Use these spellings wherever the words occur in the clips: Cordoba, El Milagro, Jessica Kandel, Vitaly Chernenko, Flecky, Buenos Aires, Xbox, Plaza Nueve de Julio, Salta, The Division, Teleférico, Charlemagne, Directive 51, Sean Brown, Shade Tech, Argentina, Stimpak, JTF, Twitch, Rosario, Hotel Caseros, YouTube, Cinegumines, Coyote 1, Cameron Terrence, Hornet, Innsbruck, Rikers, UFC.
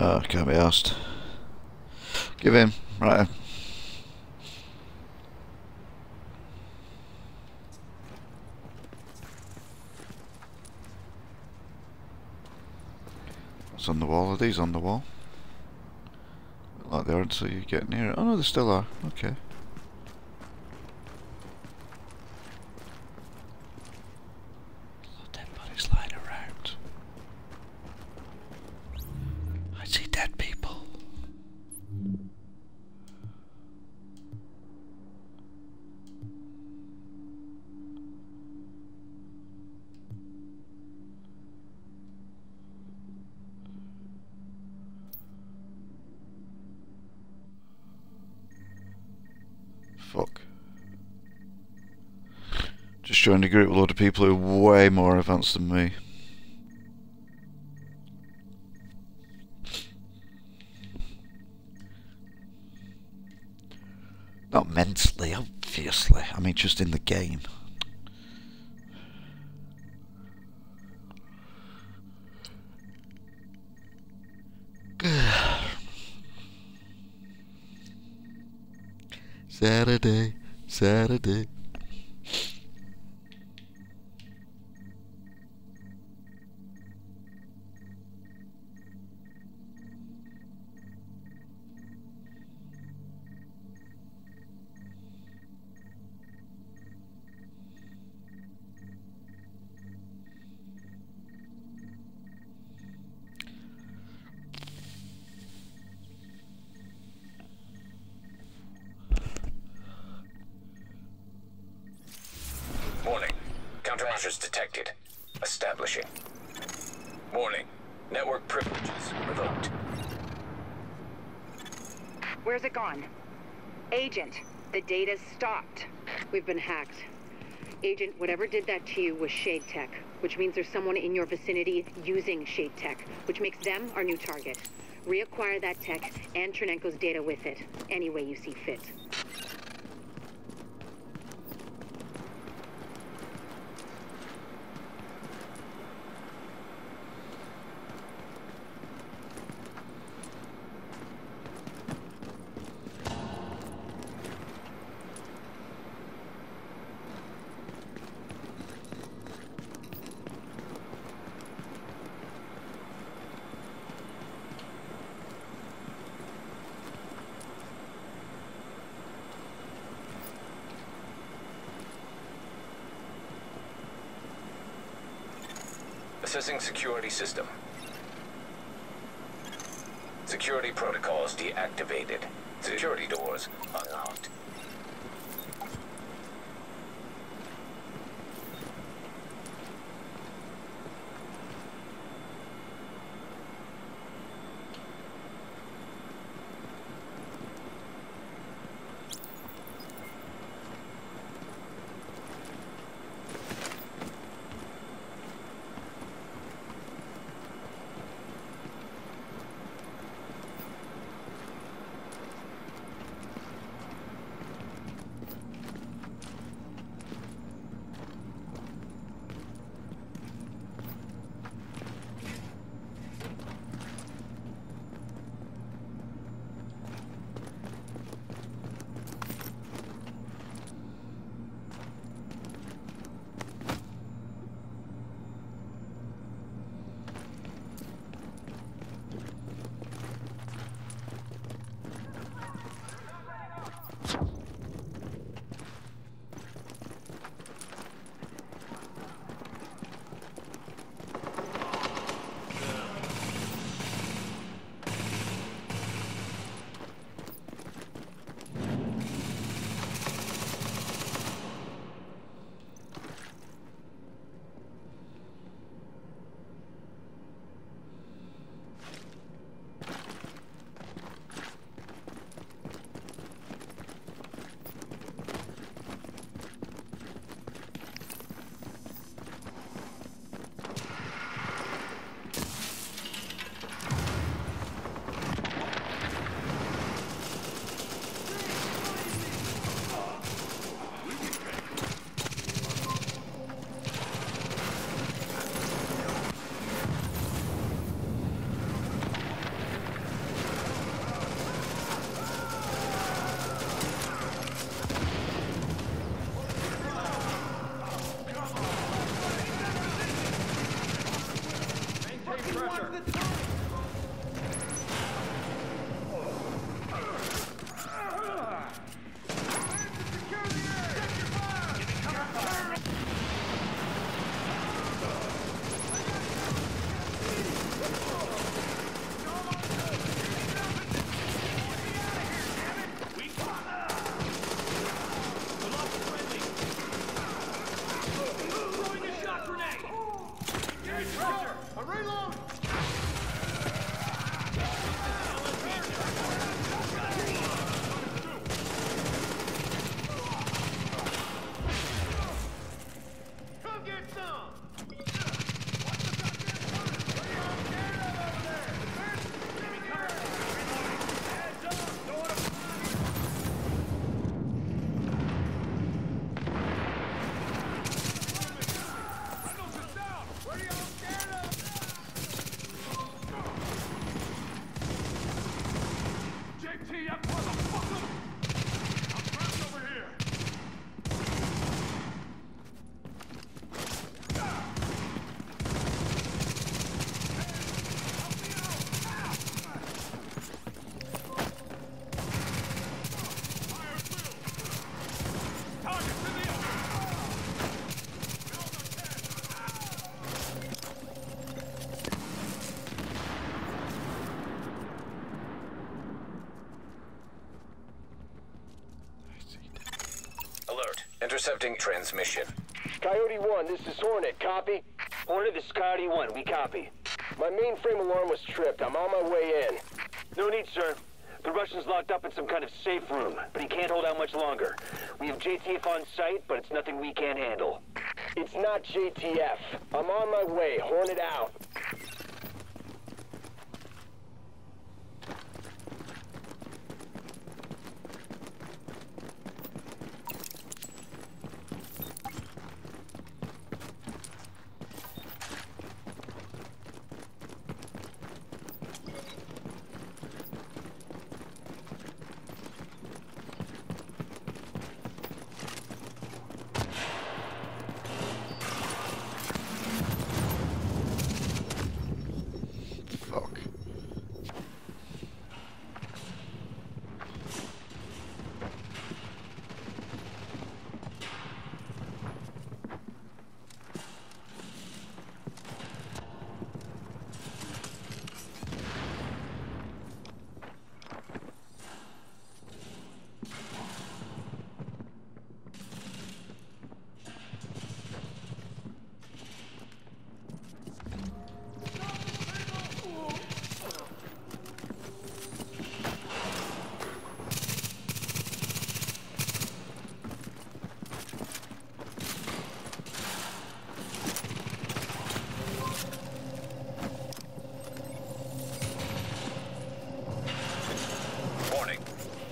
Can't be asked. Give in. Right. What's on the wall? Are these on the wall? Look like they aren't until you get near it. Oh no, they still are. Okay. Joined a group with a lot of people who are way more advanced than me. Not mentally, obviously. I mean, just in the game. Saturday, Saturday. Detected. Establishing. Warning. Network privileges revoked. Where's it gone? Agent, the data's stopped. We've been hacked. Agent, whatever did that to you was Shade Tech, which means there's someone in your vicinity using Shade Tech, which makes them our new target. Reacquire that tech and Chernenko's data with it, any way you see fit. Accessing security system. Security protocols deactivated. Security doors unlocked. Intercepting transmission. Coyote 1, this is Hornet. Copy? Hornet, this is Coyote 1. We copy. My mainframe alarm was tripped. I'm on my way in. No need, sir. The Russian's locked up in some kind of safe room, but he can't hold out much longer. We have JTF on site, but it's nothing we can't handle. It's not JTF. I'm on my way. Hornet out.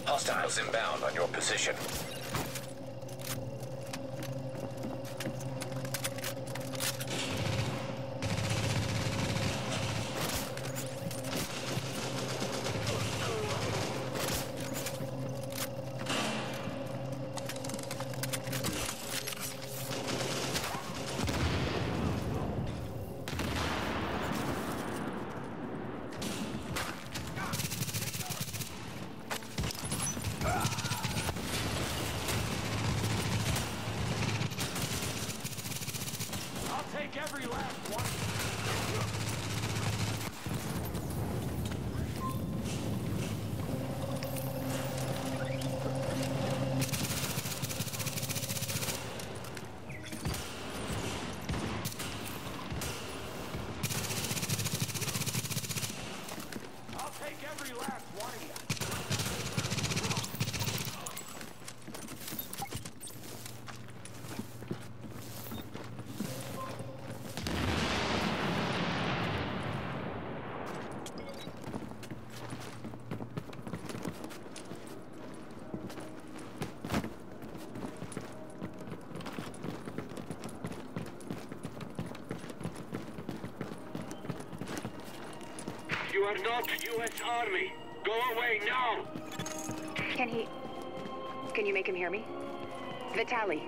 Hostiles inbound on your position. You are not U.S. Army. Go away now. Can you make him hear me? Vitaly.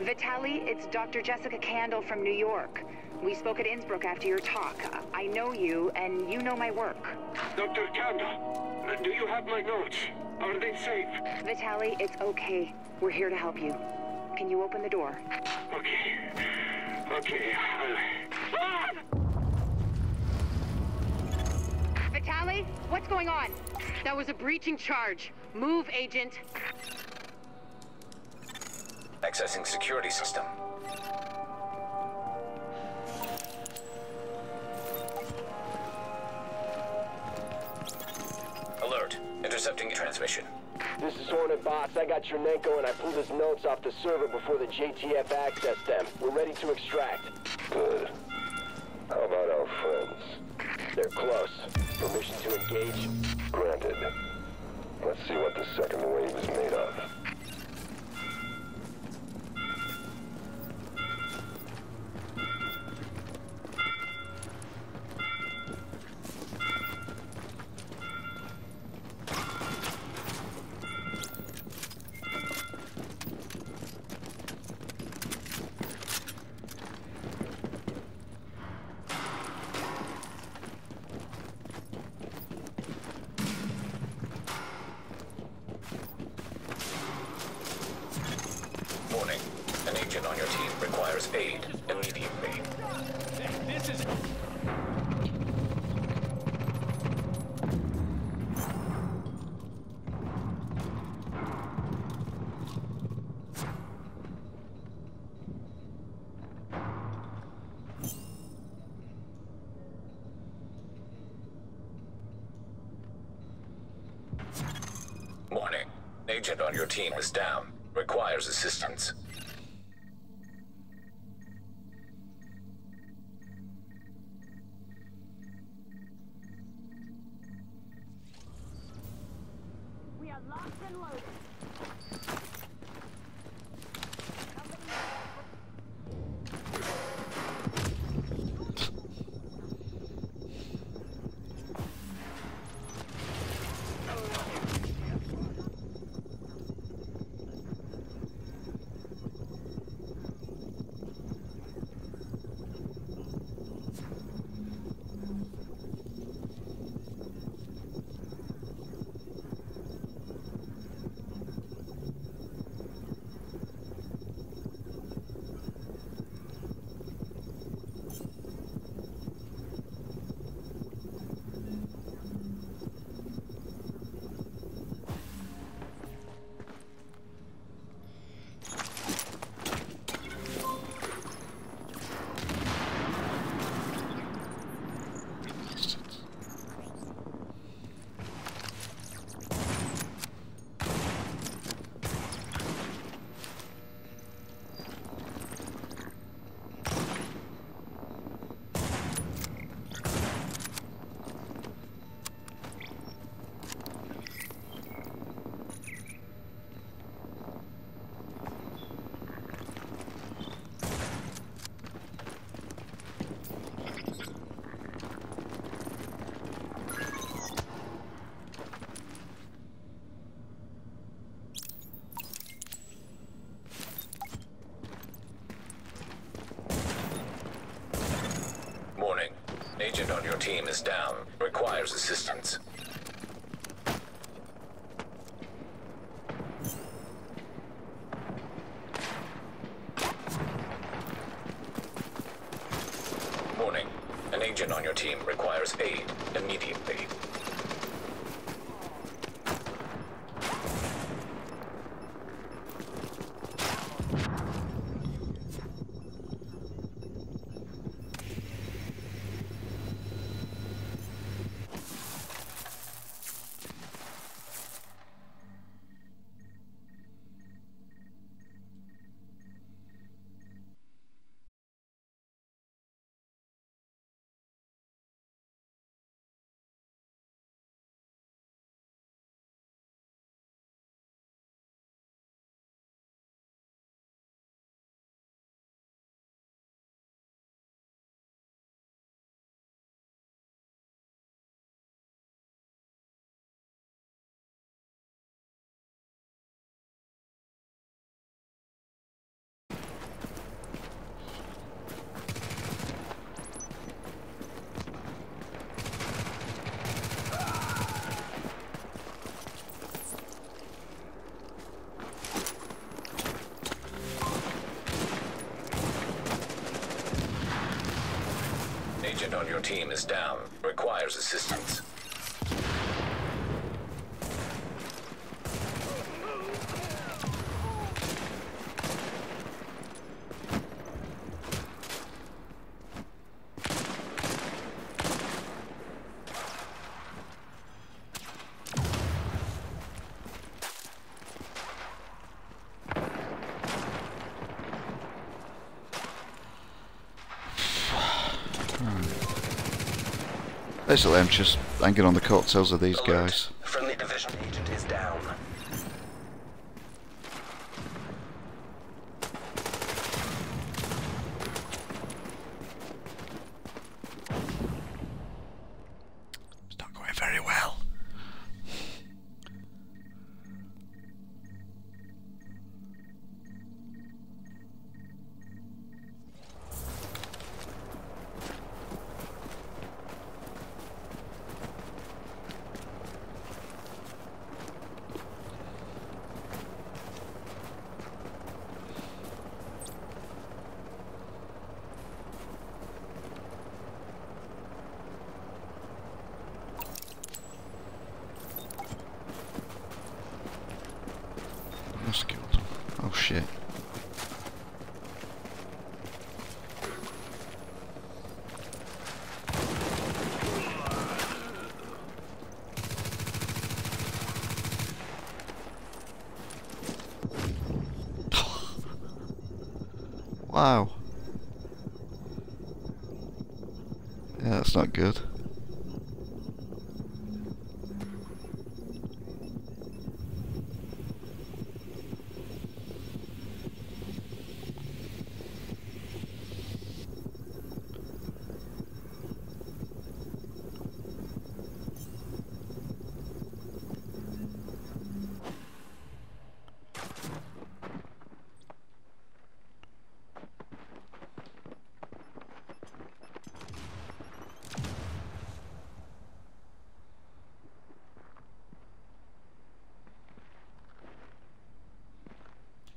Vitaly, it's Dr. Jessica Kandel from New York. We spoke at Innsbruck after your talk. I know you, and you know my work. Dr. Kandel, do you have my notes? Are they safe? Vitaly, it's okay. We're here to help you. Can you open the door? Okay. Okay, ah! Vitaly, what's going on? That was a breaching charge. Move, agent. Accessing security system. Alert. Intercepting transmission. This is Hornet Box. I got Chernenko and I pulled his notes off the server before the JTF accessed them. We're ready to extract. Good. How about our friends? They're close. Permission to engage? Granted. Let's see what the second wave is made of. Agent on your team is down. Requires assistance. We are locked and loaded. Agent on your team is down. Requires assistance. Warning. An agent on your team requires aid immediately. agent on your team is down. Requires assistance. Basically, I'm just hanging on the coattails of these guys. Friendly division agent is down. It's not going very well. Oh shit. Wow. Yeah, that's not good.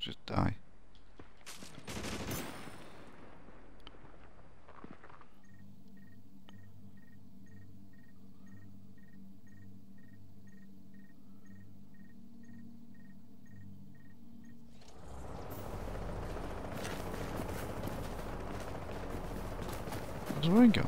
Just die. Where's Ryan going?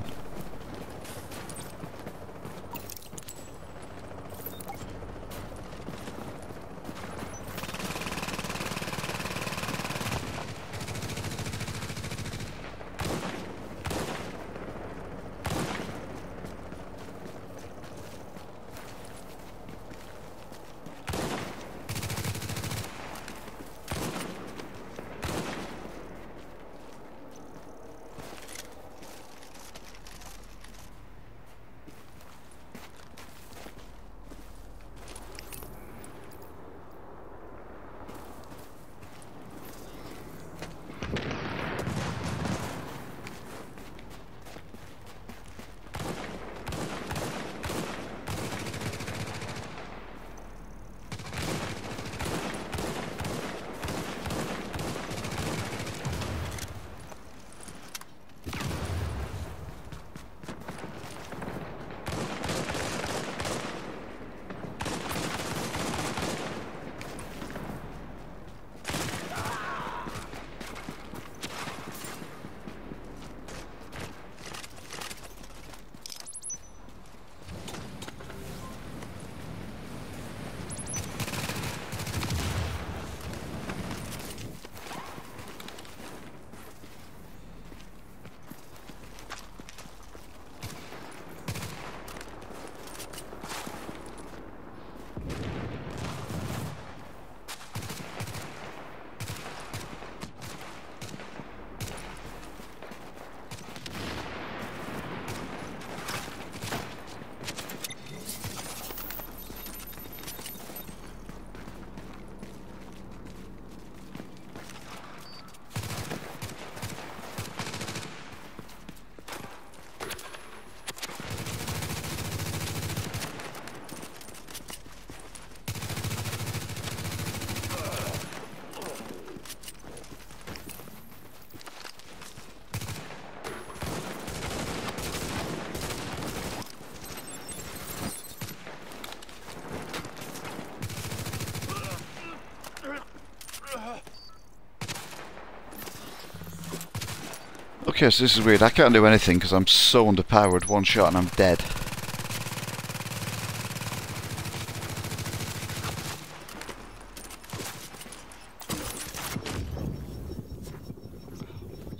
Okay, so this is weird. I can't do anything because I'm so underpowered. One shot and I'm dead.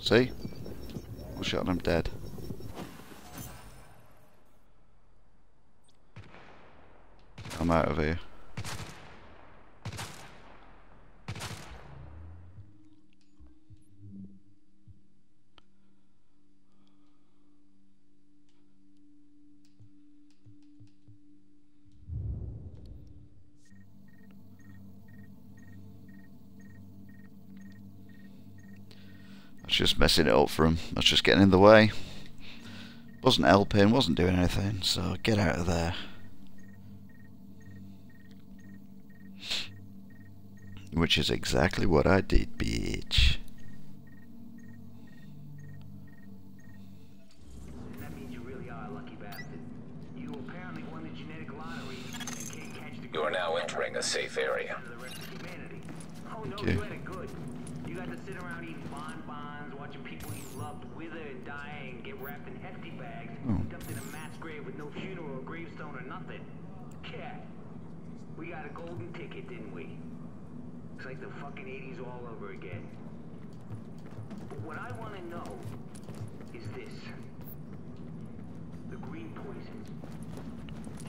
See? One shot and I'm dead. I'm out of here. Just messing it up for him. That's just getting in the way. Wasn't helping, wasn't doing anything, so get out of there. Which is exactly what I did, bitch. That means you really are a lucky bastard. You apparently won the genetic lottery and can't catch the... You are now entering a safe area. Oh no, you had it good. You got to sit around eating bonbons, watching people you loved wither and die and get wrapped in hefty bags, dumped in a mass grave with no funeral, gravestone, or nothing. Cat, we got a golden ticket, didn't we? It's like the fucking 80s all over again. But what I want to know is this. The green poison.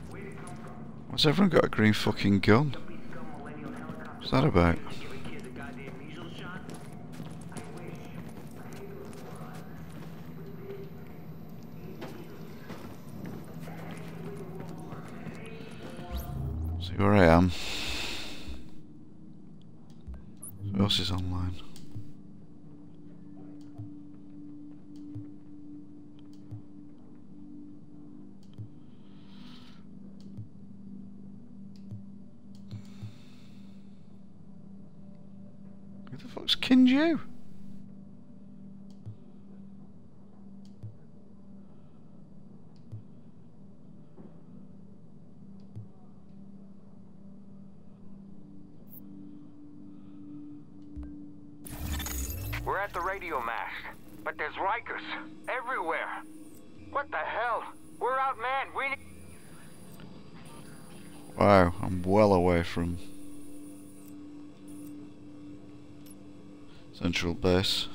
Where did it come from? Why's everyone got a green fucking gun? What's that about? See where I am. Who else is online? Who the fuck's kinned you? We're at the radio mast, but there's Rikers everywhere. What the hell? We're outmanned. We need... Wow, I'm well away from Central Base.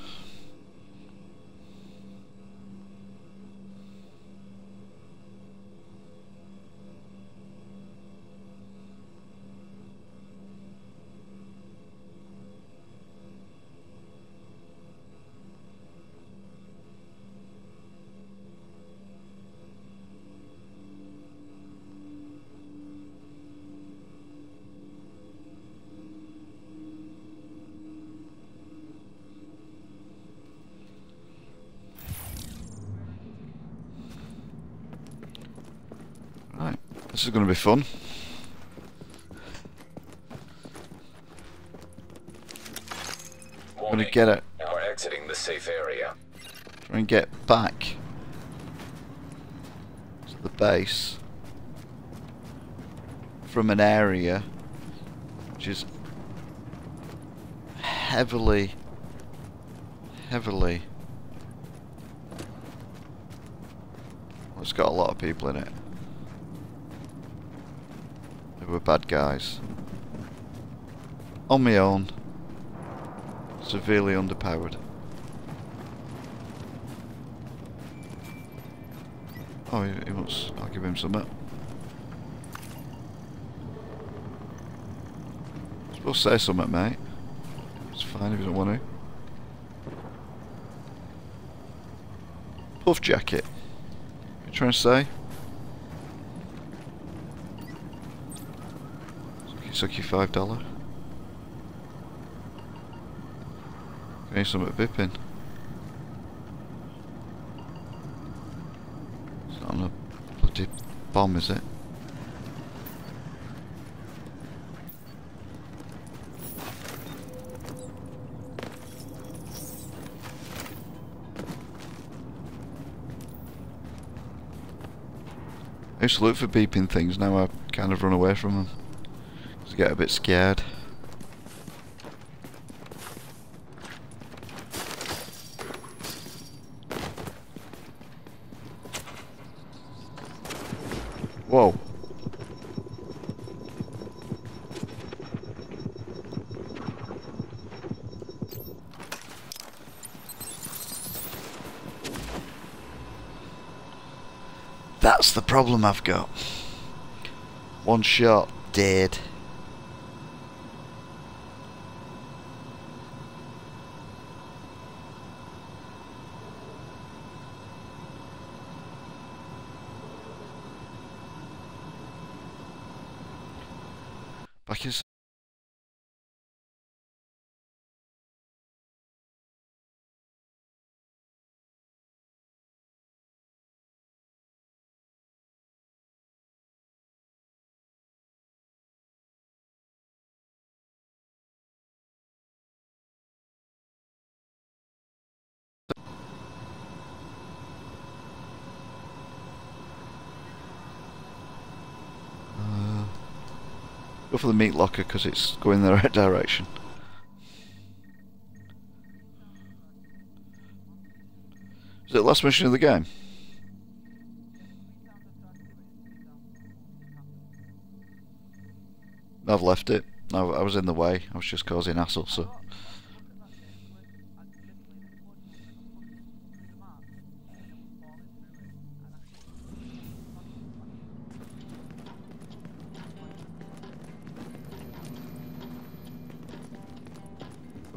This is going to be fun. Warning. I'm going to get it. Now we're exiting the safe area. Try and get back to the base from an area which is heavily. Well, it's got a lot of people in it. Were bad guys. On my own. Severely underpowered. Oh, he wants... I'll give him some up. I'm supposed to say something, mate. It's fine if you don't want to. Puff jacket. What are you trying to say? Took you $5. Need something bipping. It's not on a bloody bomb, is it? I used to look for beeping things. Now I kind of run away from them. Get a bit scared. Whoa. That's the problem I've got. One shot, dead. Back inside. Go for the meat locker because it's going in the right direction. Is it the last mission of the game? I've left it. I was in the way. I was just causing hassle, so...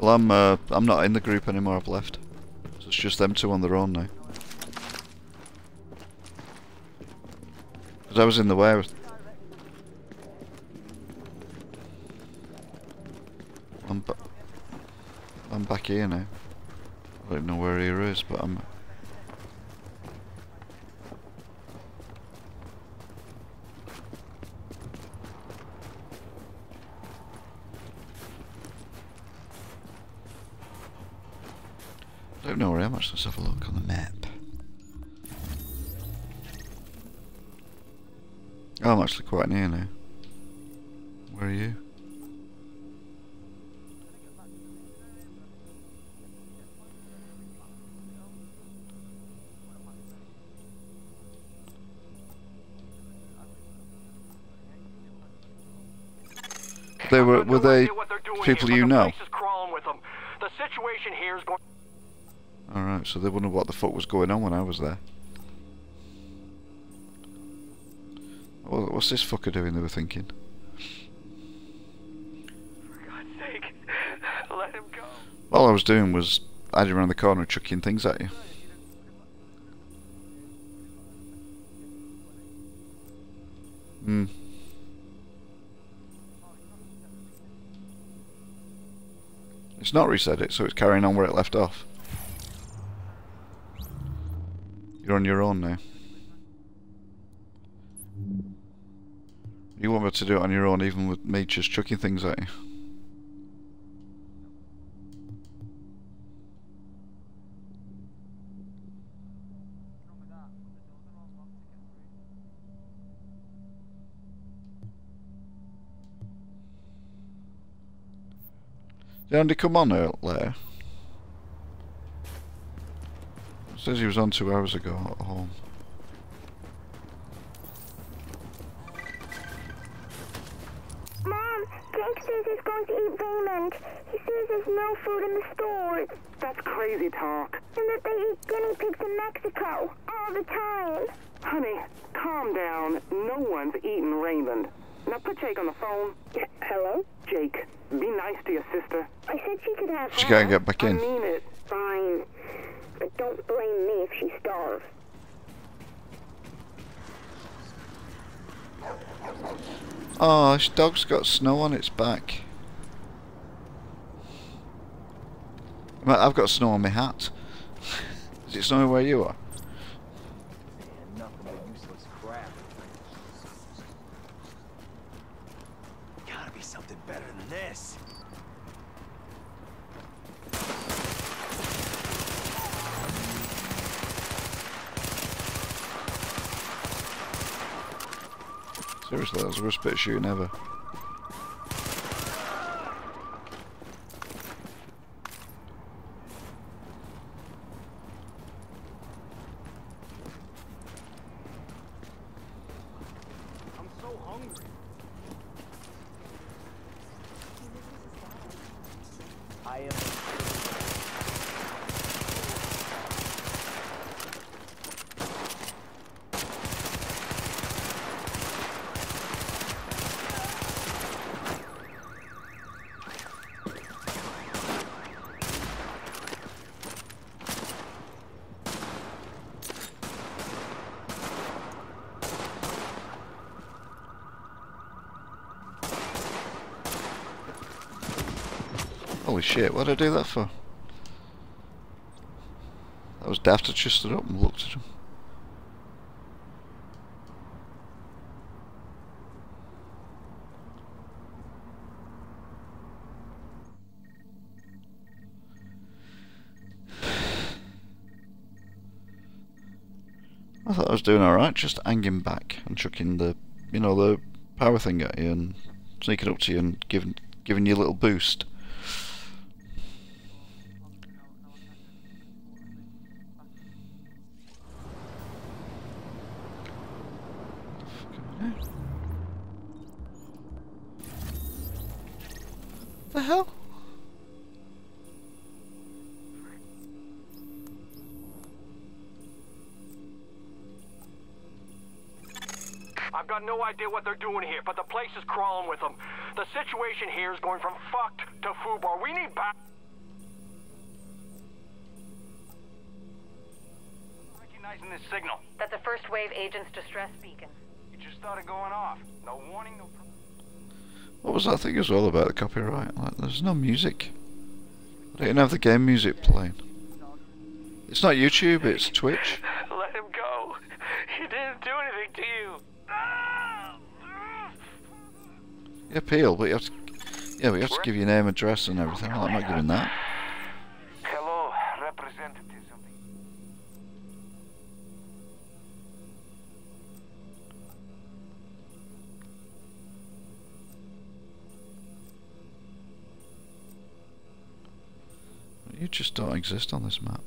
Well, I'm not in the group anymore, I've left. So it's just them two on their own now. Because I was in the way. I'm back here now. I don't even know where he is, but I'm... I don't know where I am, actually. Let's have a look on the map. Oh, I'm actually quite near now. Where are you? They were they people you know? The situation here is going. Alright, so they wondered what the fuck was going on when I was there. What's this fucker doing, they were thinking? For God's sake, let him go. All I was doing was hiding around the corner and chucking things at you. Hmm. It's not reset it, so it's carrying on where it left off. You're on your own now. You won't be able to do it on your own, even with me just chucking things at you. Did Andy come on later? Says he was on 2 hours ago at home. Mom, Jake says he's going to eat ramen. He says there's no food in the stores. That's crazy talk. And that they eat guinea pigs in Mexico all the time. Honey, calm down. No one's eating ramen. Now put Jake on the phone. Hello? Jake, be nice to your sister. I said she could have. She can't get back in. I mean it. Fine. But don't blame me if she starves. Oh, this dog's got snow on its back. I've got snow on my hat. Is it snowing where you are? Gotta be something better than this. Seriously, that was the worst bit of shooting ever. hungry. I am. Holy shit, what did I do that for? That was daft. I just stood up and looked at him. I thought I was doing alright, just hanging back and chucking the, you know, the power thing at you and sneaking up to you and giving you a little boost. The hell? I've got no idea what they're doing here, but the place is crawling with them. The situation here is going from fucked to foobar. We need back. Recognizing this signal. That's the first wave agent's distress beacon. It just started going off. No warning, no. What was that thing as well about the copyright? Like, there's no music. I didn't have the game music playing. It's not YouTube, it's Twitch. Let him go. He didn't do anything to you. You appeal, but you have to, yeah, we have to give your name, address, and everything. Well, I'm not giving that. Hello, representative. You just don't exist on this map.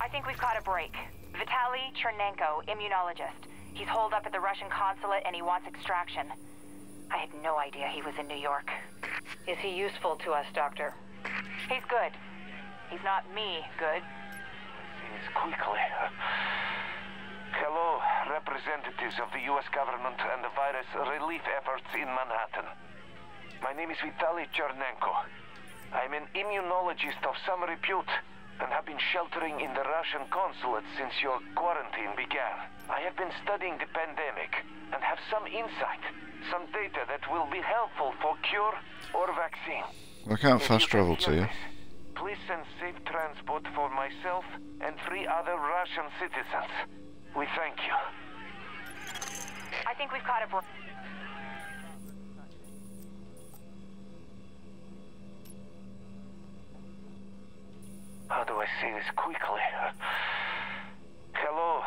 I think we've caught a break. Vitaly Chernenko, immunologist. He's holed up at the Russian consulate and he wants extraction. I had no idea he was in New York. Is he useful to us, Doctor? He's good. He's not me good. Things quickly. Hello, representatives of the U.S. government and the virus relief efforts in Manhattan. My name is Vitaly Chernenko. I'm an immunologist of some repute, and have been sheltering in the Russian consulate since your quarantine began. I have been studying the pandemic and have some insight, some data that will be helpful for cure or vaccine. I can't fast travel to you. Please send safe transport for myself and 3 other Russian citizens. We thank you. I think we've caught a... How do I say this quickly? Hello,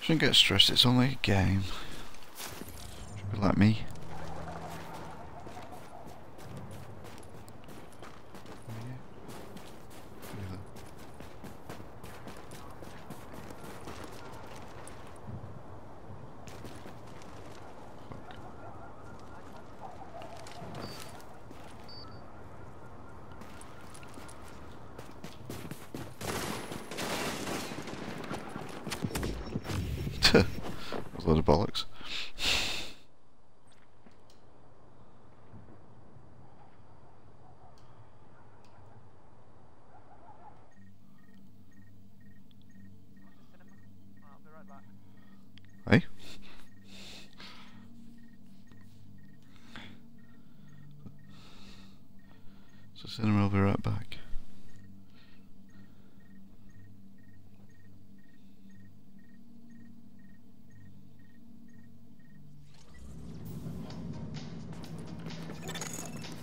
Shouldn't get stressed, it's only a game. Should be like me. load of bollocks. Hey? So cinema, I'll be right back.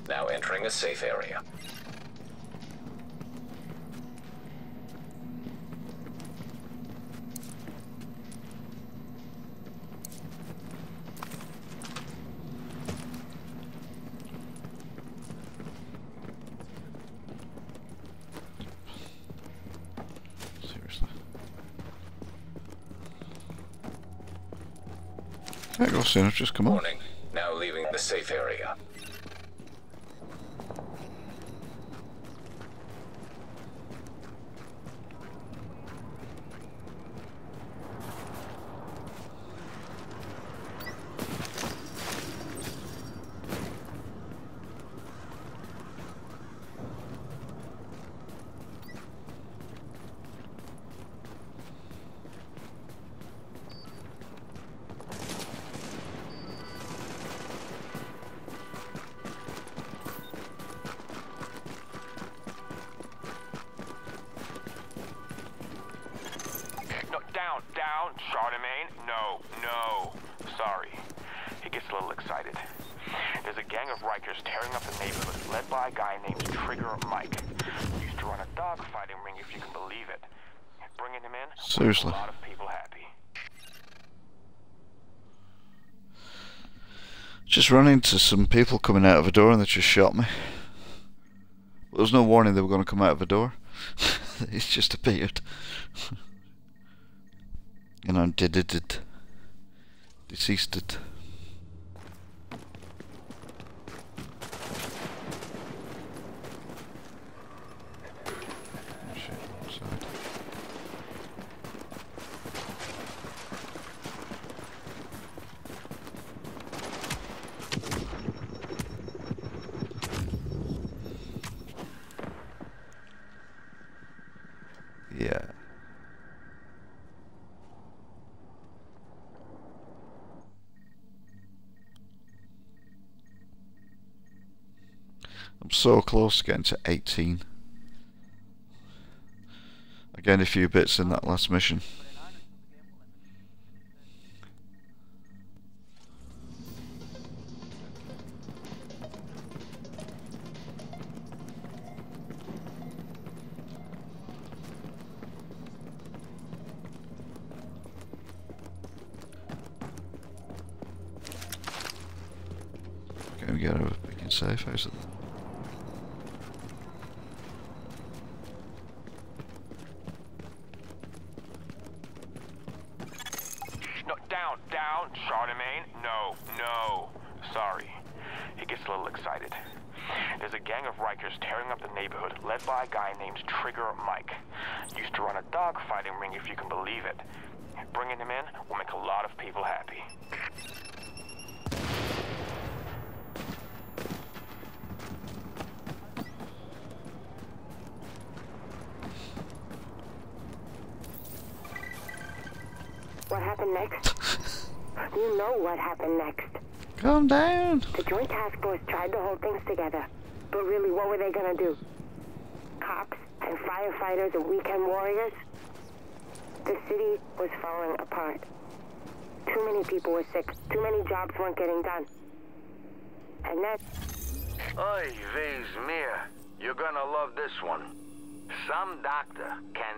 Now entering a safe area. There it goes, I've just come on. Warning, now leaving the safe area. Seriously. A lot of people happy. Just ran into some people coming out of a door and they just shot me. There was no warning they were going to come out of a door. It's just appeared. And I'm dead. Deceased. So close to getting to 18. Again, a few bits in that last mission. Can we get out of a picking safe house at that? Fighters and weekend warriors. The city was falling apart. Too many people were sick. Too many jobs weren't getting done. And then... Oy, vey's mir. You're gonna love this one. Some doctor can...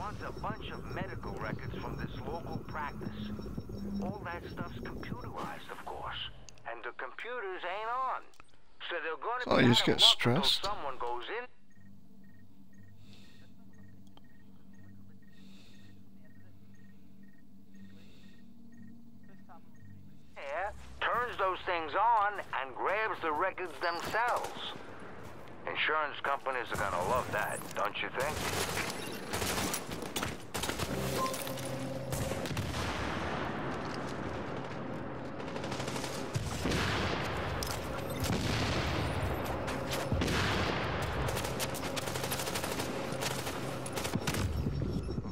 Once a records from this local practice. All that stuff's computerized, of course, and the computers ain't on. So they're going to you just get stressed. Someone goes in. Turns those things on and grabs the records themselves. Insurance companies are gonna love that, don't you think?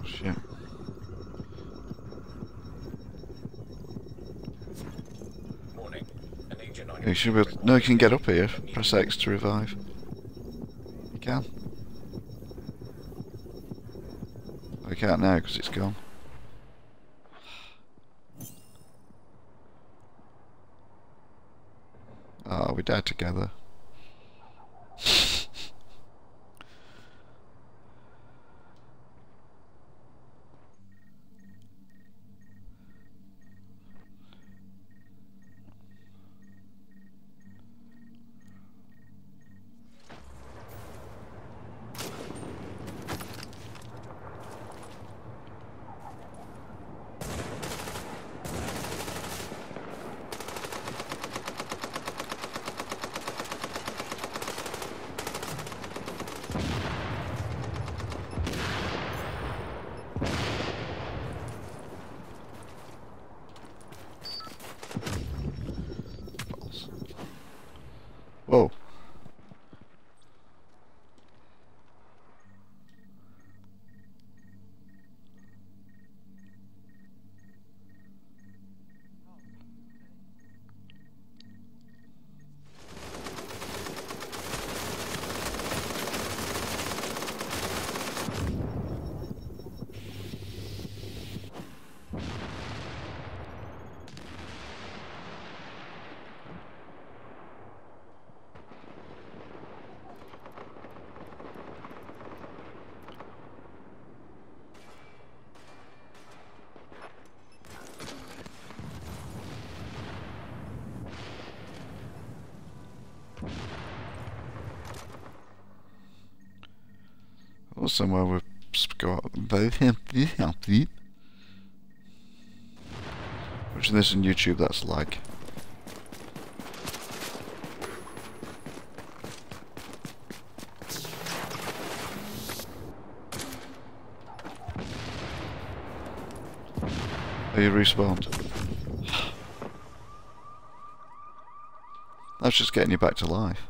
Oh shit. You should be able to, no, you can get up here. Press X to revive. You can. Oh, you can't now because it's gone. Oh, we died together. Somewhere we've got both empty. Watching this on YouTube, that's like. Are you respawned? That's just getting you back to life.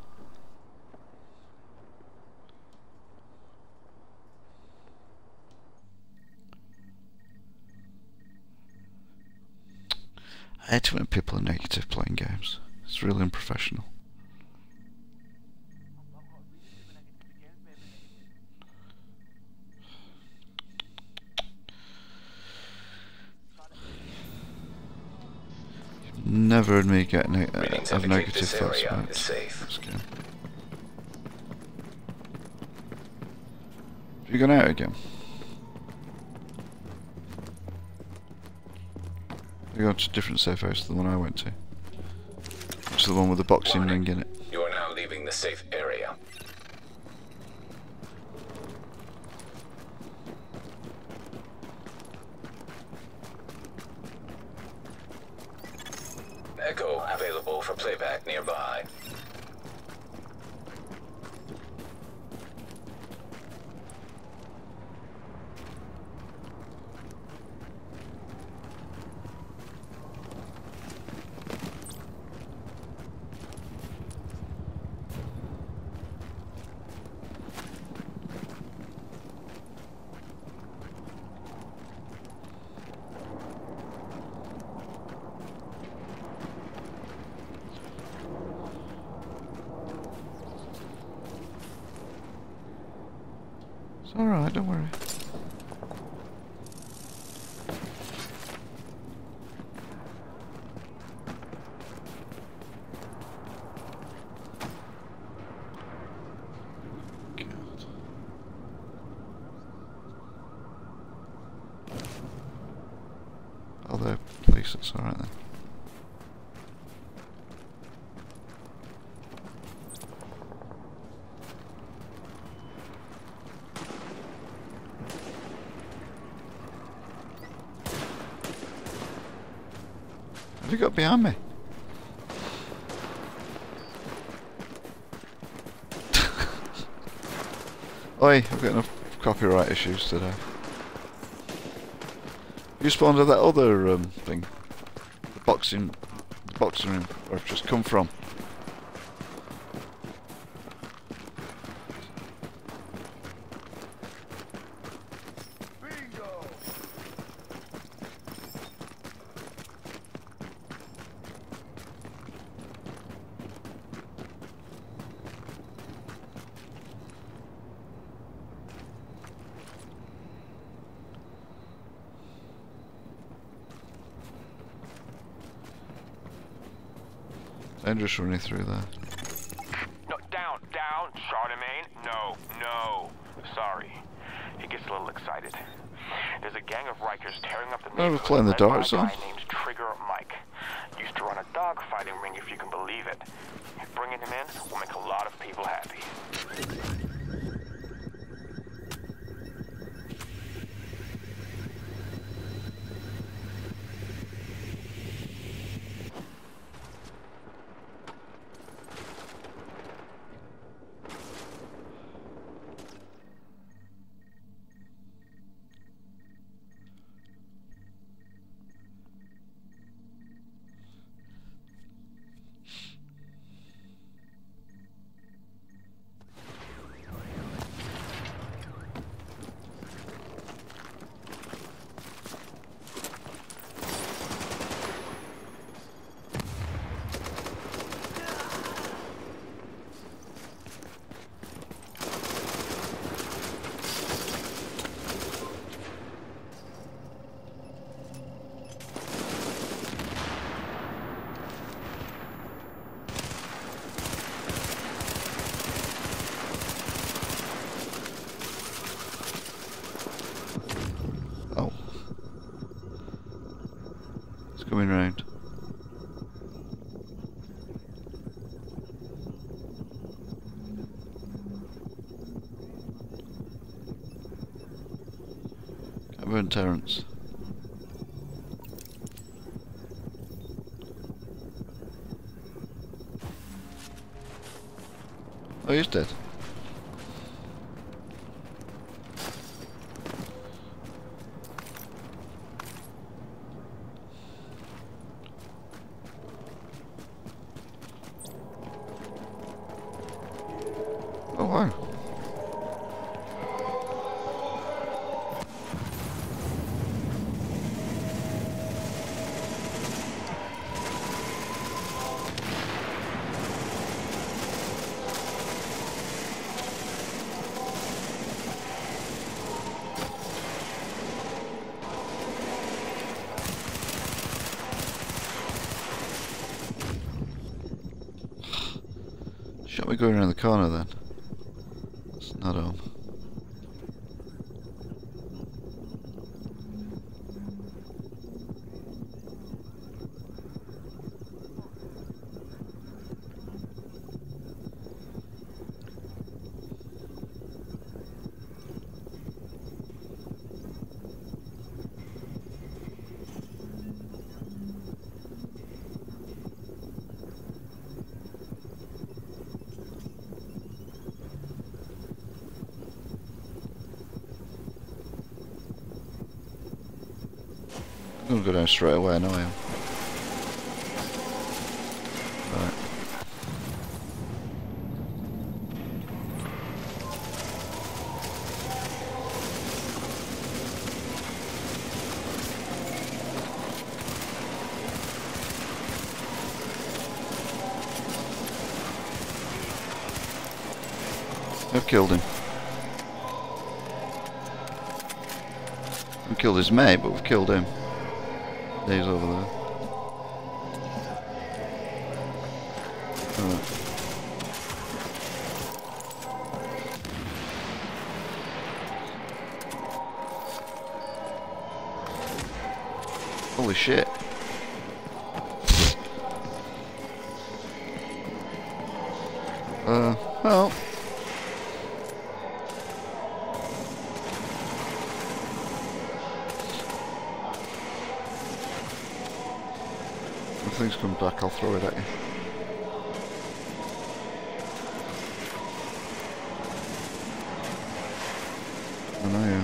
I hate it when people are negative playing games. It's really unprofessional. You've never heard me get negative thoughts about this game. Have you gone out again? We go to a different safe house than the one I went to. Which is the one with the boxing ring in it. You are now leaving the safe area. Echo available for playback nearby. Alright, don't worry. God. basis. All right then. Have you got behind me? Oi, I've got enough copyright issues today. You spawned at that other thing, the boxing room where I've just come from. I'm just running through there. No, down, Charlemagne. No. Sorry. He gets a little excited. There's a gang of Rikers tearing up the neighborhood. We're playing the dark zone. Guy named Trigger Mike. Used to run a dogfighting ring, if you can believe it. Bringing him in will make a lot of people happy. Coming round. Cameron Terrence. Oh, he's dead. Shall we go around the corner then? It's not home. I'm gonna go down straight away, I know I am. Right. I've killed him. We've killed his mate, but we've killed him. He's over there. Alright. Holy shit. Well. If things come back, I'll throw it at you. I know you.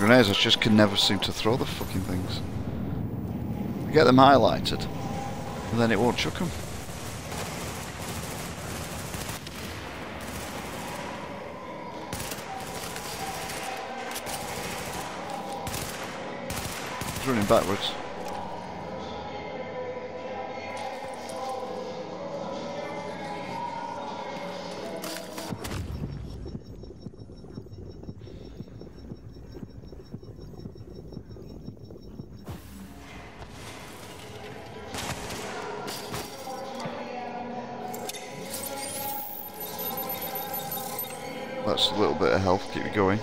Grenades, I just can never seem to throw the fucking things. I get them highlighted, and then it won't chuck them. It's running backwards. That's a little bit of health, keep you going.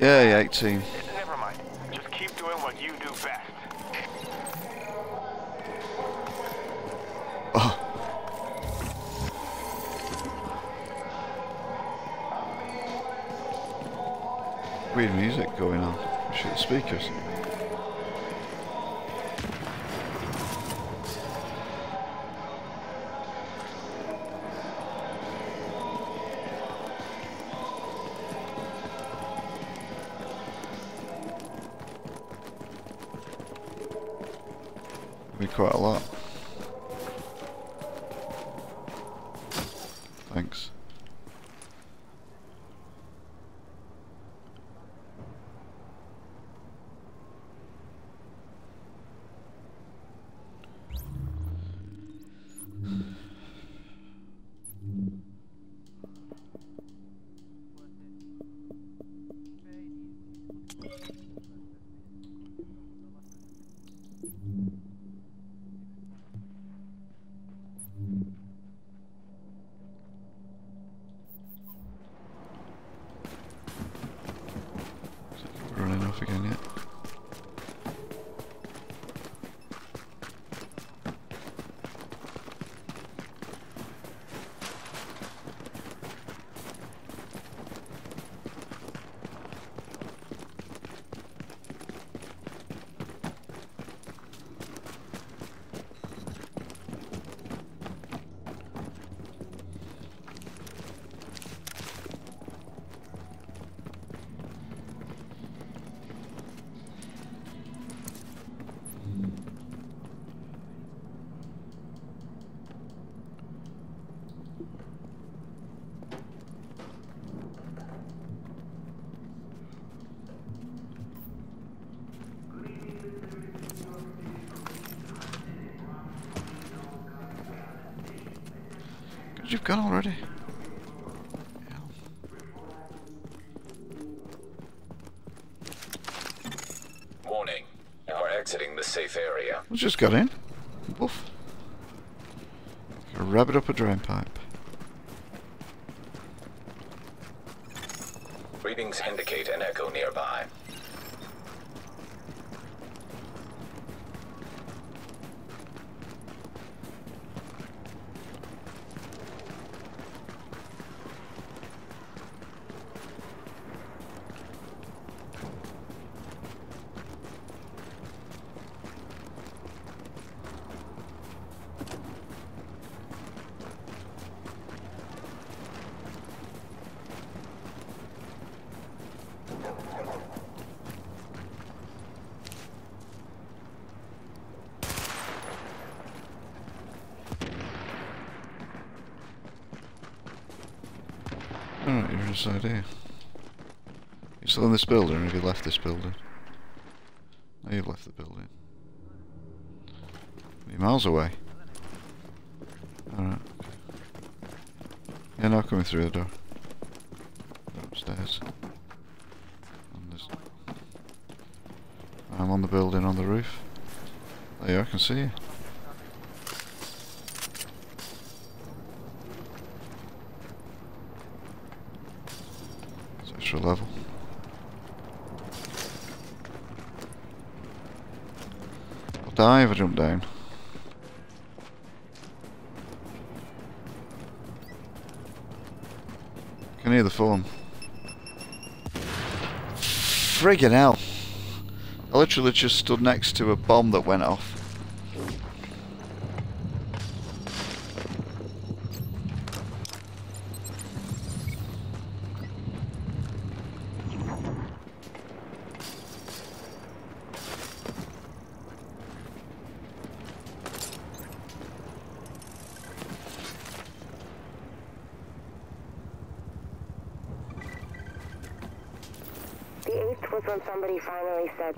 Yeah, 18. Never mind. Just keep doing what you do best. Oh. Weird music going on. Shoot the speakers. Quite a lot. Thanks. You've gone already. Yeah. Warning. We're exiting the safe area. We just got in. Woof. Rub it up a drain pipe. Readings indicate an echo nearby. Alright, you're inside here. You're still in this building, or have you left this building? No, you've left the building. You're miles away. Alright. Yeah, now coming through the door. Upstairs. I'm on the building on the roof. There you are, I can see you. It's extra level. I'll die if I jump down. I can hear the phone. Friggin' hell! I literally just stood next to a bomb that went off.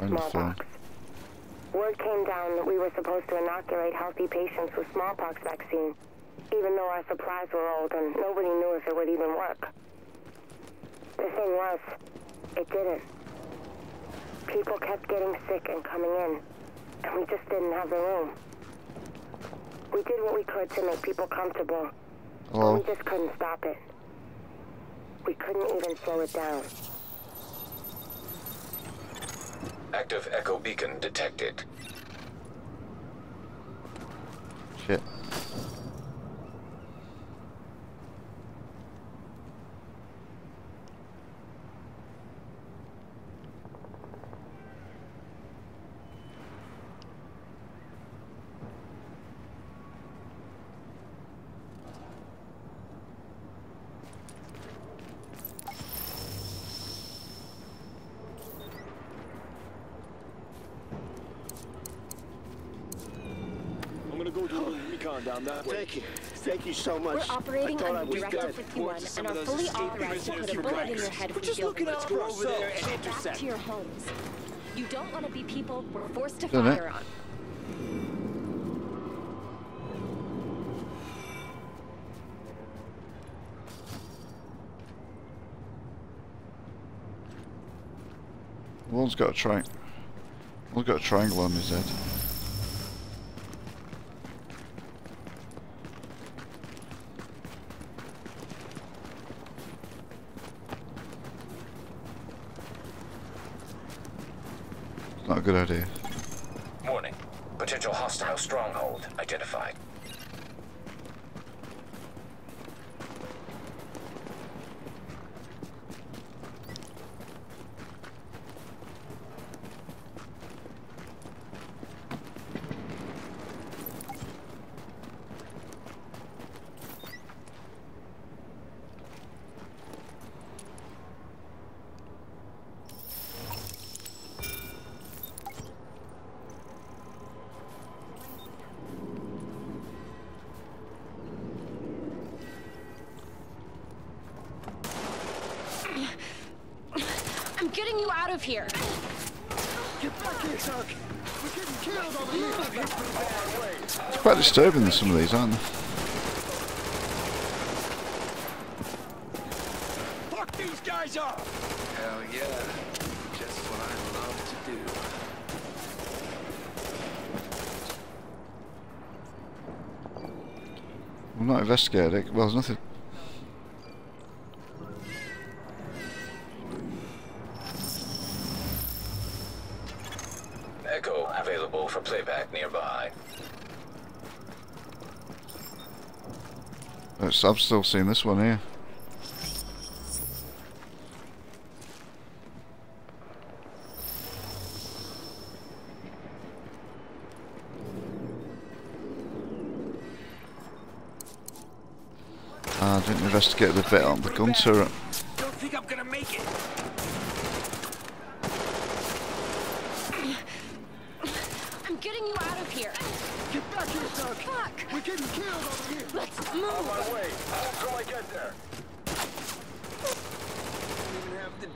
Smallpox. Word came down that we were supposed to inoculate healthy patients with smallpox vaccine, even though our supplies were old and nobody knew if it would even work. The thing was, it didn't. People kept getting sick and coming in, and we just didn't have the room. We did what we could to make people comfortable, but we just couldn't stop it. We couldn't even slow it down. Active echo beacon detected. Shit. Thank you so much. We're operating on Directive 51 and are fully authorized to put a bullet in your head when you open the door over there and intercept. Back to your homes. You don't want to be people we're forced to fire on. One's got a triangle. One's got a triangle on his head. Good idea. Warning. Potential hostile stronghold identified. Here. It's quite disturbing, some of these, aren't they? Fuck these guys up! Hell yeah. Just what I love to do. I'm not investigating. Well, there's nothing. I've still seen this one here. I didn't investigate the bit on the gun turret. Don't think I'm gonna make it. I'm getting you out of here. Get back here, Doug. Fuck. We're getting killed over here. Let's move. On my way. I'll go get there.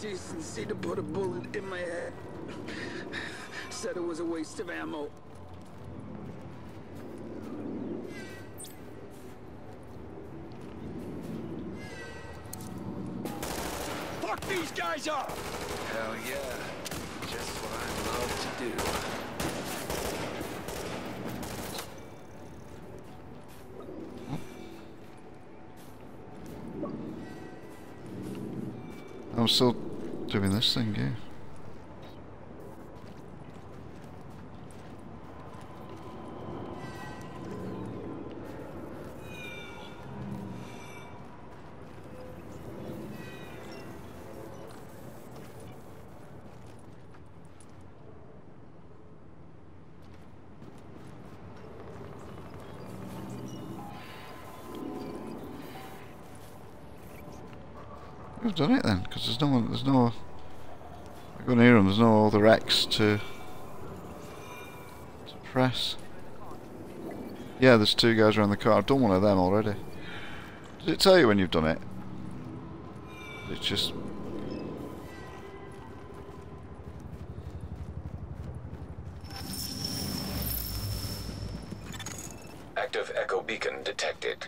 decency to put a bullet in my head. Said it was a waste of ammo. Fuck these guys up! Hell yeah. Just what I love to do. I'm still doing this thing, yeah. We've done it then, because there's no one, there's no... I go near them, there's no other X to press. Yeah, there's two guys around the car. I've done one of them already. Does it tell you when you've done it? It's just... Active echo beacon detected.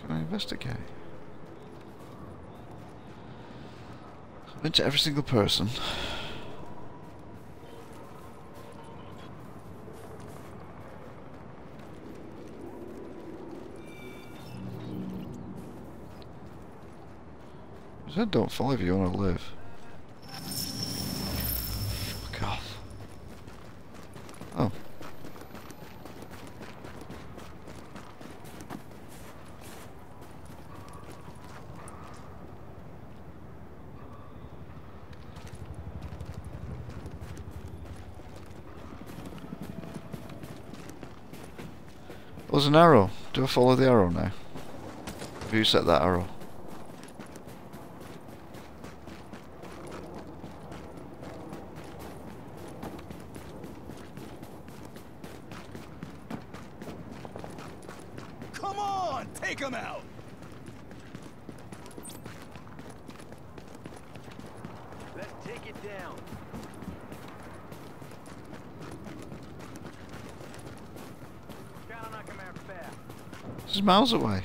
Can I investigate? I've been to every single person. I said don't follow if you want to live. Fuck off. Oh. There's an arrow. Do I follow the arrow now? Have you set that arrow? Come on! Take him out! Let's take it down. This is miles away.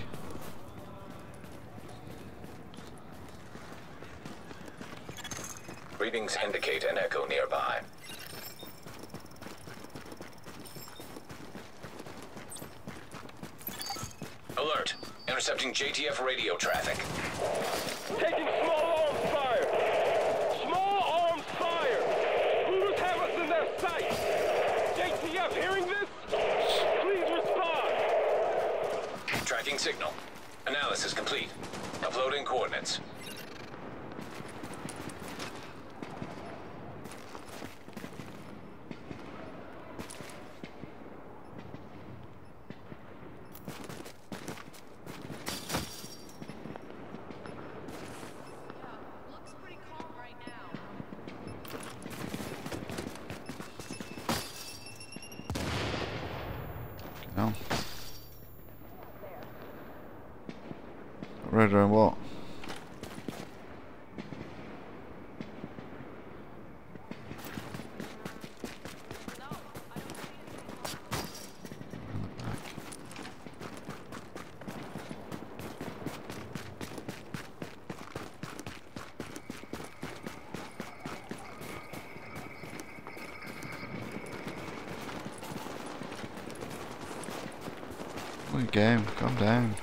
Readings indicate an echo nearby. Alert! Intercepting JTF radio traffic. Taking small arms fire! Small arms fire! Looters have us in their sights! JTF hearing this? Tracking signal. Analysis complete. Uploading coordinates. Doing what? Good game, calm down.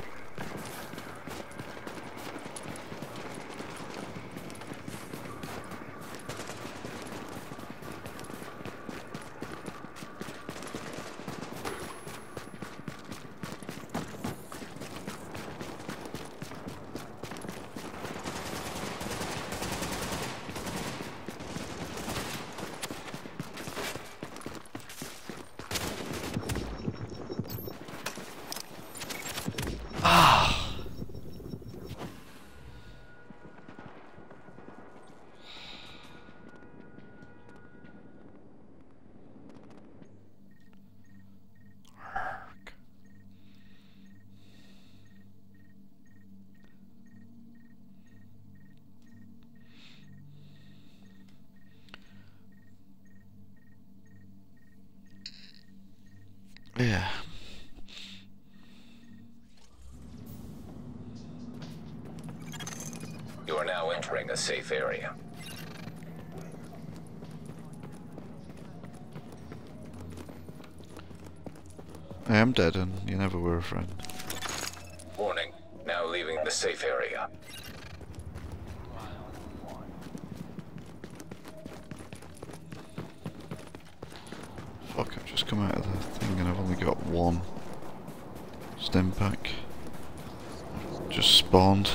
Yeah. You are now entering a safe area. I am dead, and you never were a friend. Warning, now leaving the safe area. Fuck, I've just come out of the thing and I've only got one Stimpak. Just spawned.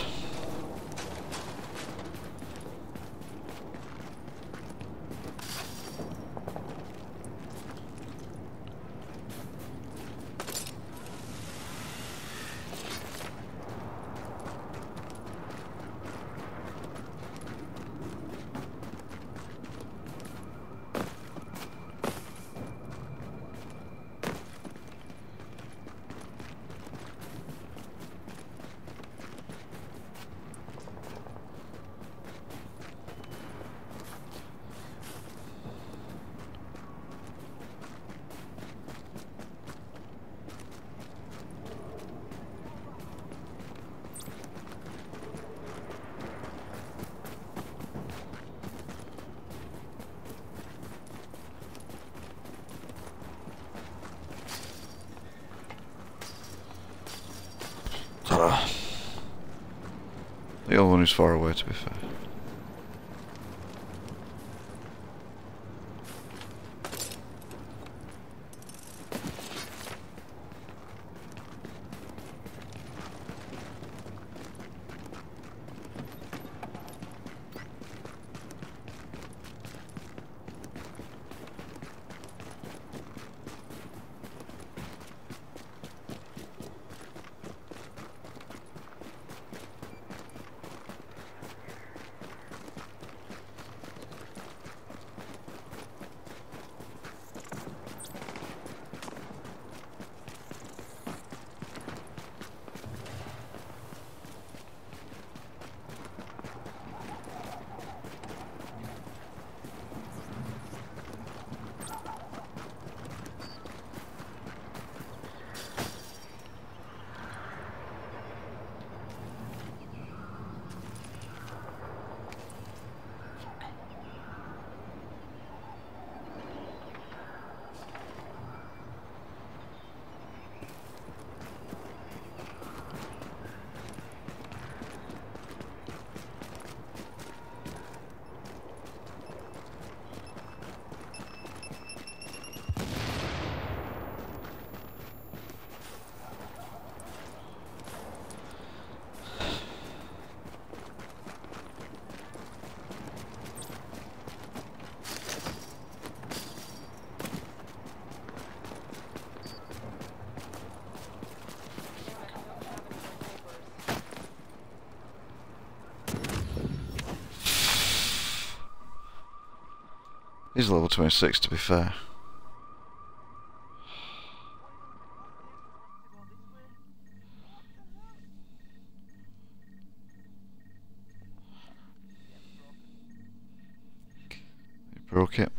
The other one is far away, to be fair. He's level 26 to be fair. He broke it.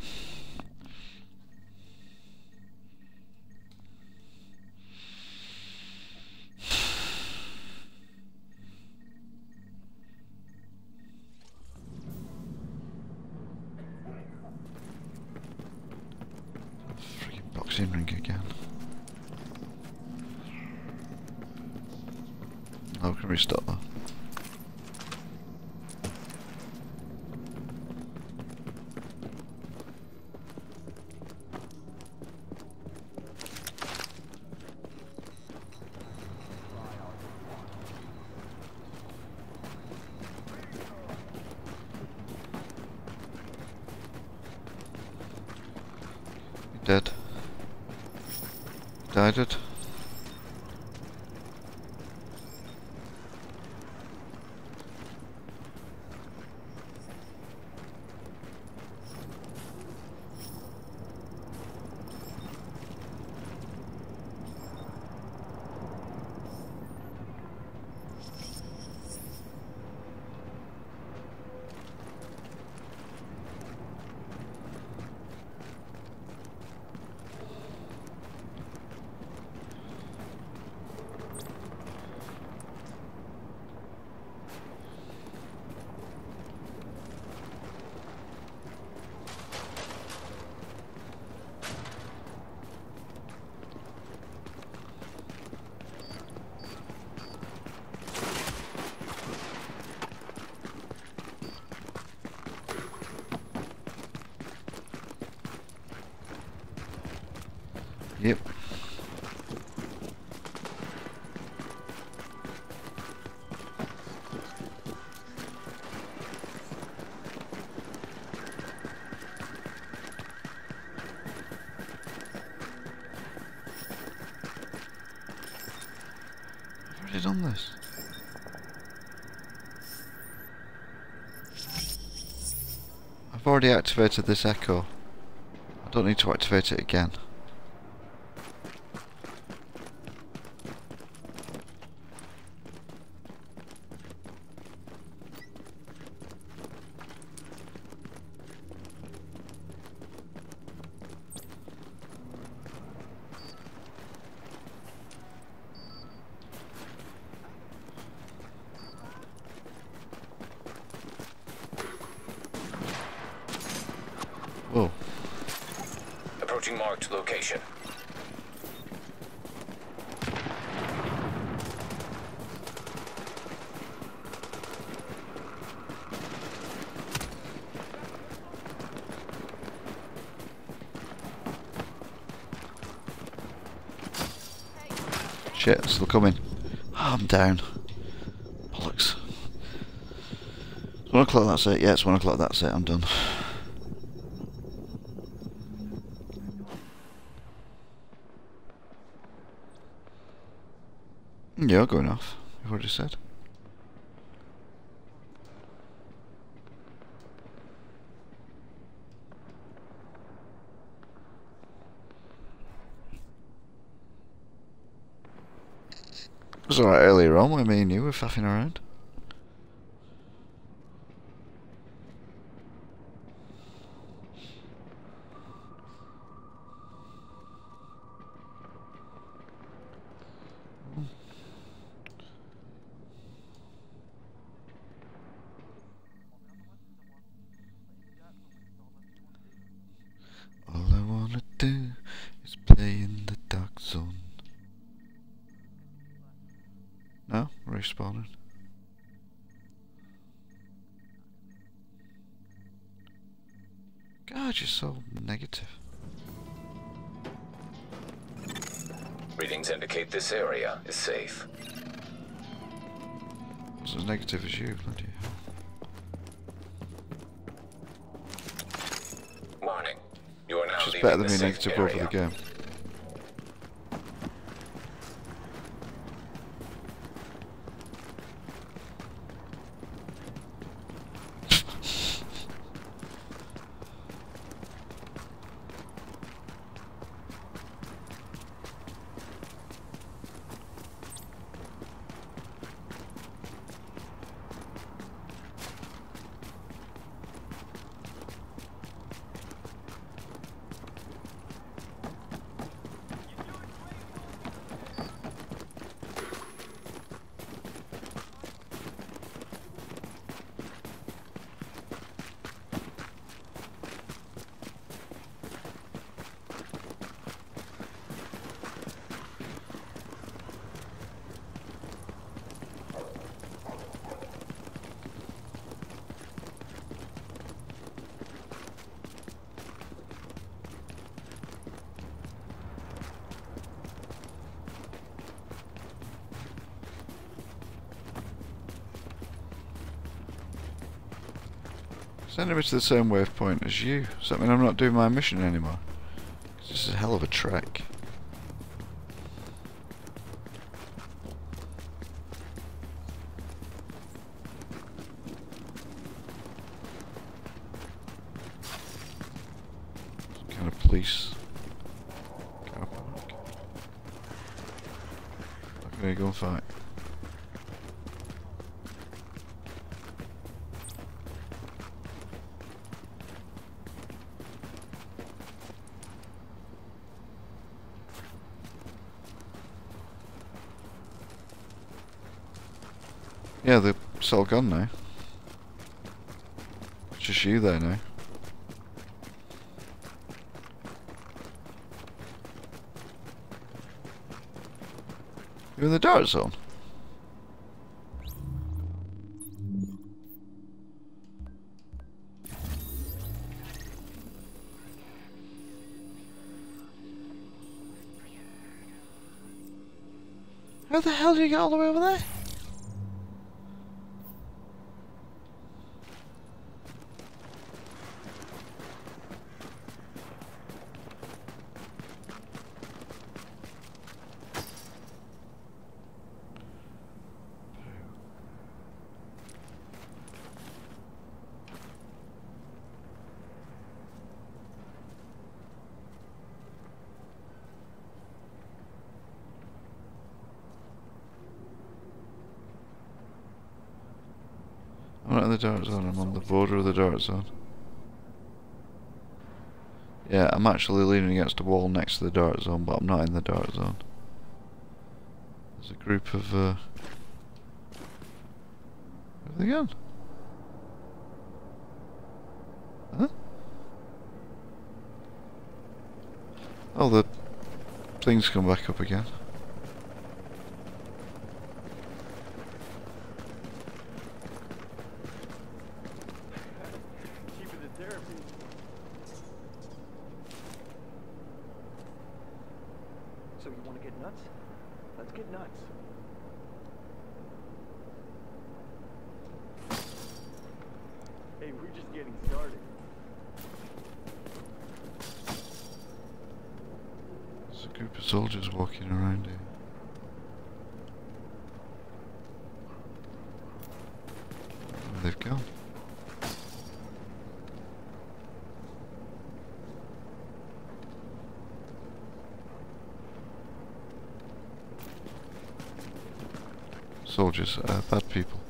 Ring again. How can we stop that? Dead. Died it. Yep. I've already done this. I've already activated this echo. I don't need to activate it again. Oh. Approaching marked location. Shit, still coming. Oh, I'm down. Bollocks. 1 o'clock, that's it. Yeah, it's 1 o'clock, that's it. I'm done. You're going off, you've already said. It was alright earlier on when me and you were faffing around. Respawning. God, you're so negative. Readings indicate this area is safe. It's as negative as you, bloody hell. Warning. You are now leaving. Which is better than being negative over the game. Sending me to the same wave point as you. Does that mean I'm not doing my mission anymore? This is a hell of a trek. Some kind of police car park. I'm gonna go and fight. Yeah, they're all gone now. It's just you there now. You're in the dark zone. How the hell did you get all the way over there? Dark zone, I'm on the border of the dark zone. Yeah, I'm actually leaning against the wall next to the dark zone, but I'm not in the dark zone. There's a group of where have they gone? Huh? Oh, the things come back up again. Soldiers walking around here. Where they've gone. Soldiers are bad people.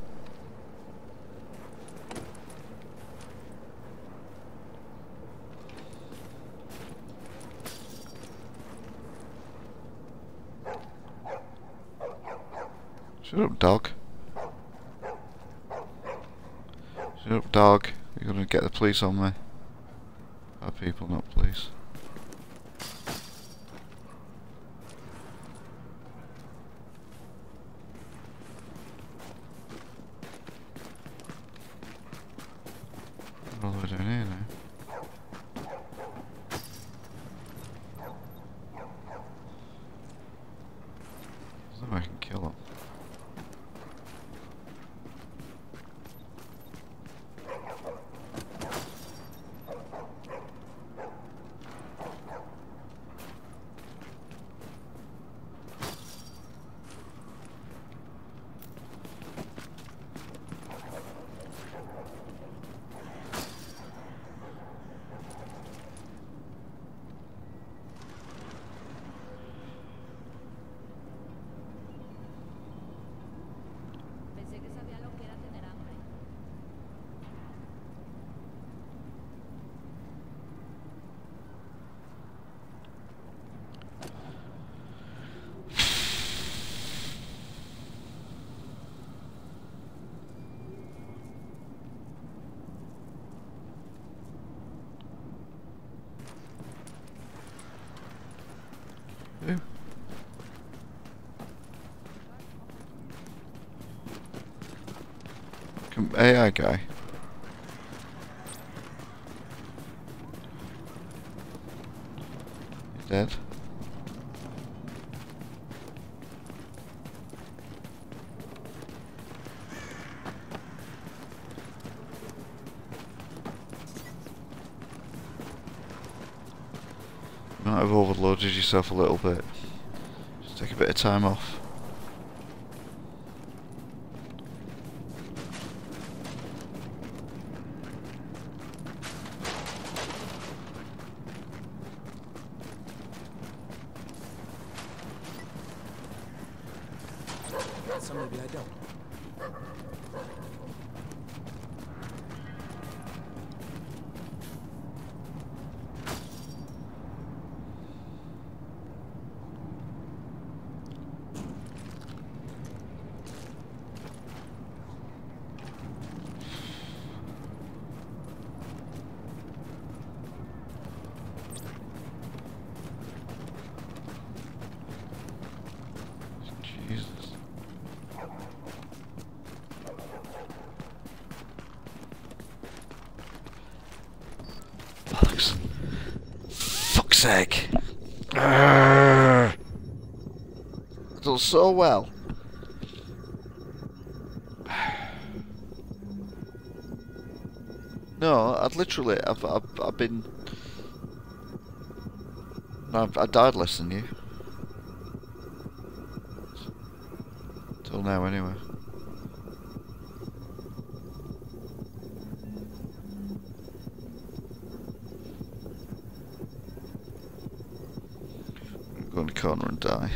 Shut up, dog. Shut up, dog. You're gonna get the police on me. Our people, not police. All the way down here now. There's no way I can kill them. AI guy. He's dead. not have overloaded yourself a little bit. Just take a bit of time off. Sake. Done so well. No, I've been. I died less than you. Till now, anyway. Go in the corner and die.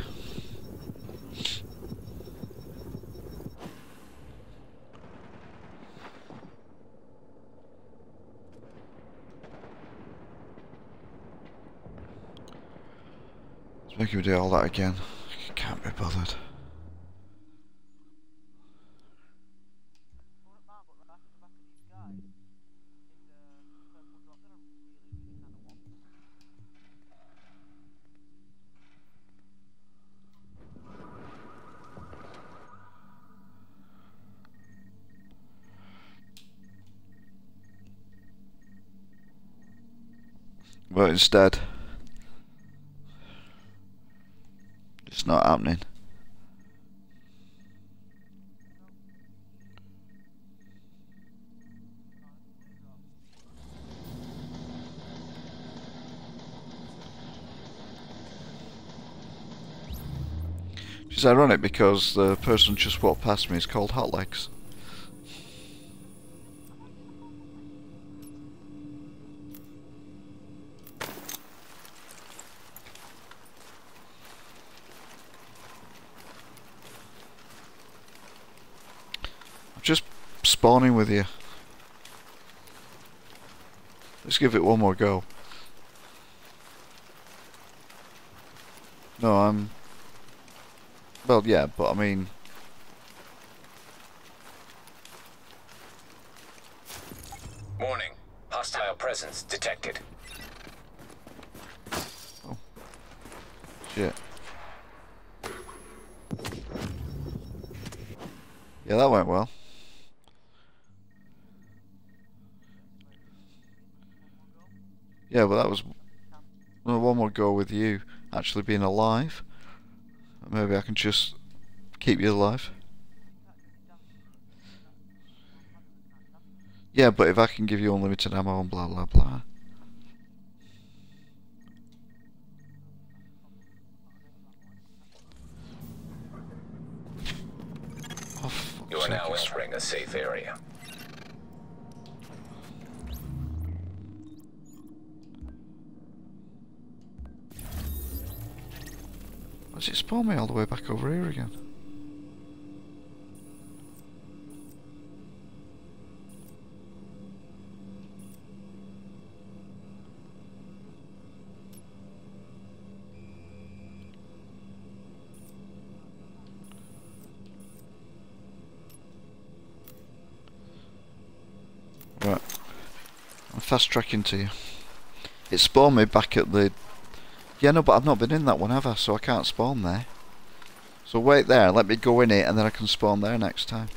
It's making me do all that again. I can't be bothered. But instead, it's not happening. It's ironic because the person just walked past me is called Hotlegs. Just spawning with you. Let's give it one more go. No, I'm... Well, yeah, but I mean... Warning. Hostile presence detected. Oh. Shit. Yeah, that went well. Yeah, but that was one more go with you actually being alive. Maybe I can just keep you alive. Yeah, but if I can give you unlimited ammo and blah blah blah. Oh, you are now entering a safe area. Does it spawn me all the way back over here again? Right. I'm fast tracking to you. It spawned me back at the... Yeah, no, but I've not been in that one, have I? So I can't spawn there. So wait there, let me go in it, and then I can spawn there next time.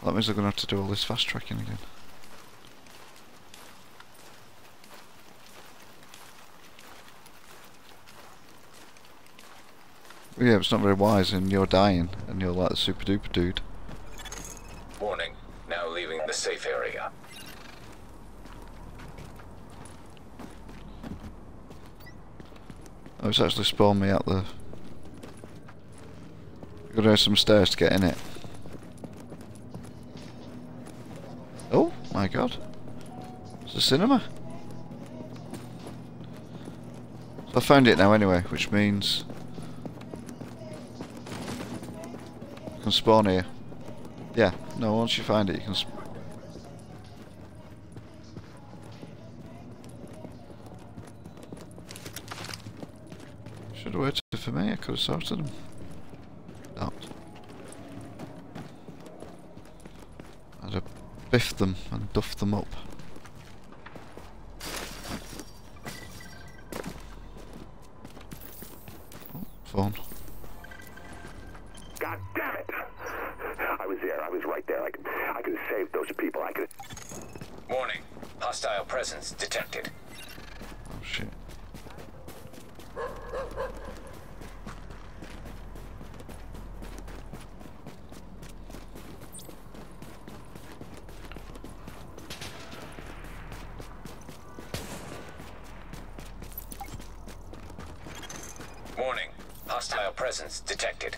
Well, that means I'm going to have to do all this fast tracking again. Yeah, it's not very wise, and you're dying, and you're like the super duper dude. Warning, now leaving the safe area. It's actually spawned me at the... I've got to have some stairs to get in it. Oh my god. It's a cinema. So I found it now anyway, which means... You can spawn here. Yeah, no, once you find it you can spawn. Should have waited for me, I could have sorted them. Not. I'd have biffed them and duffed them up. Oh, phone. God damn it! I was there, I was right there. I could have saved those people, I could have... Warning. Hostile presence detected. Oh shit. Warning, hostile presence detected.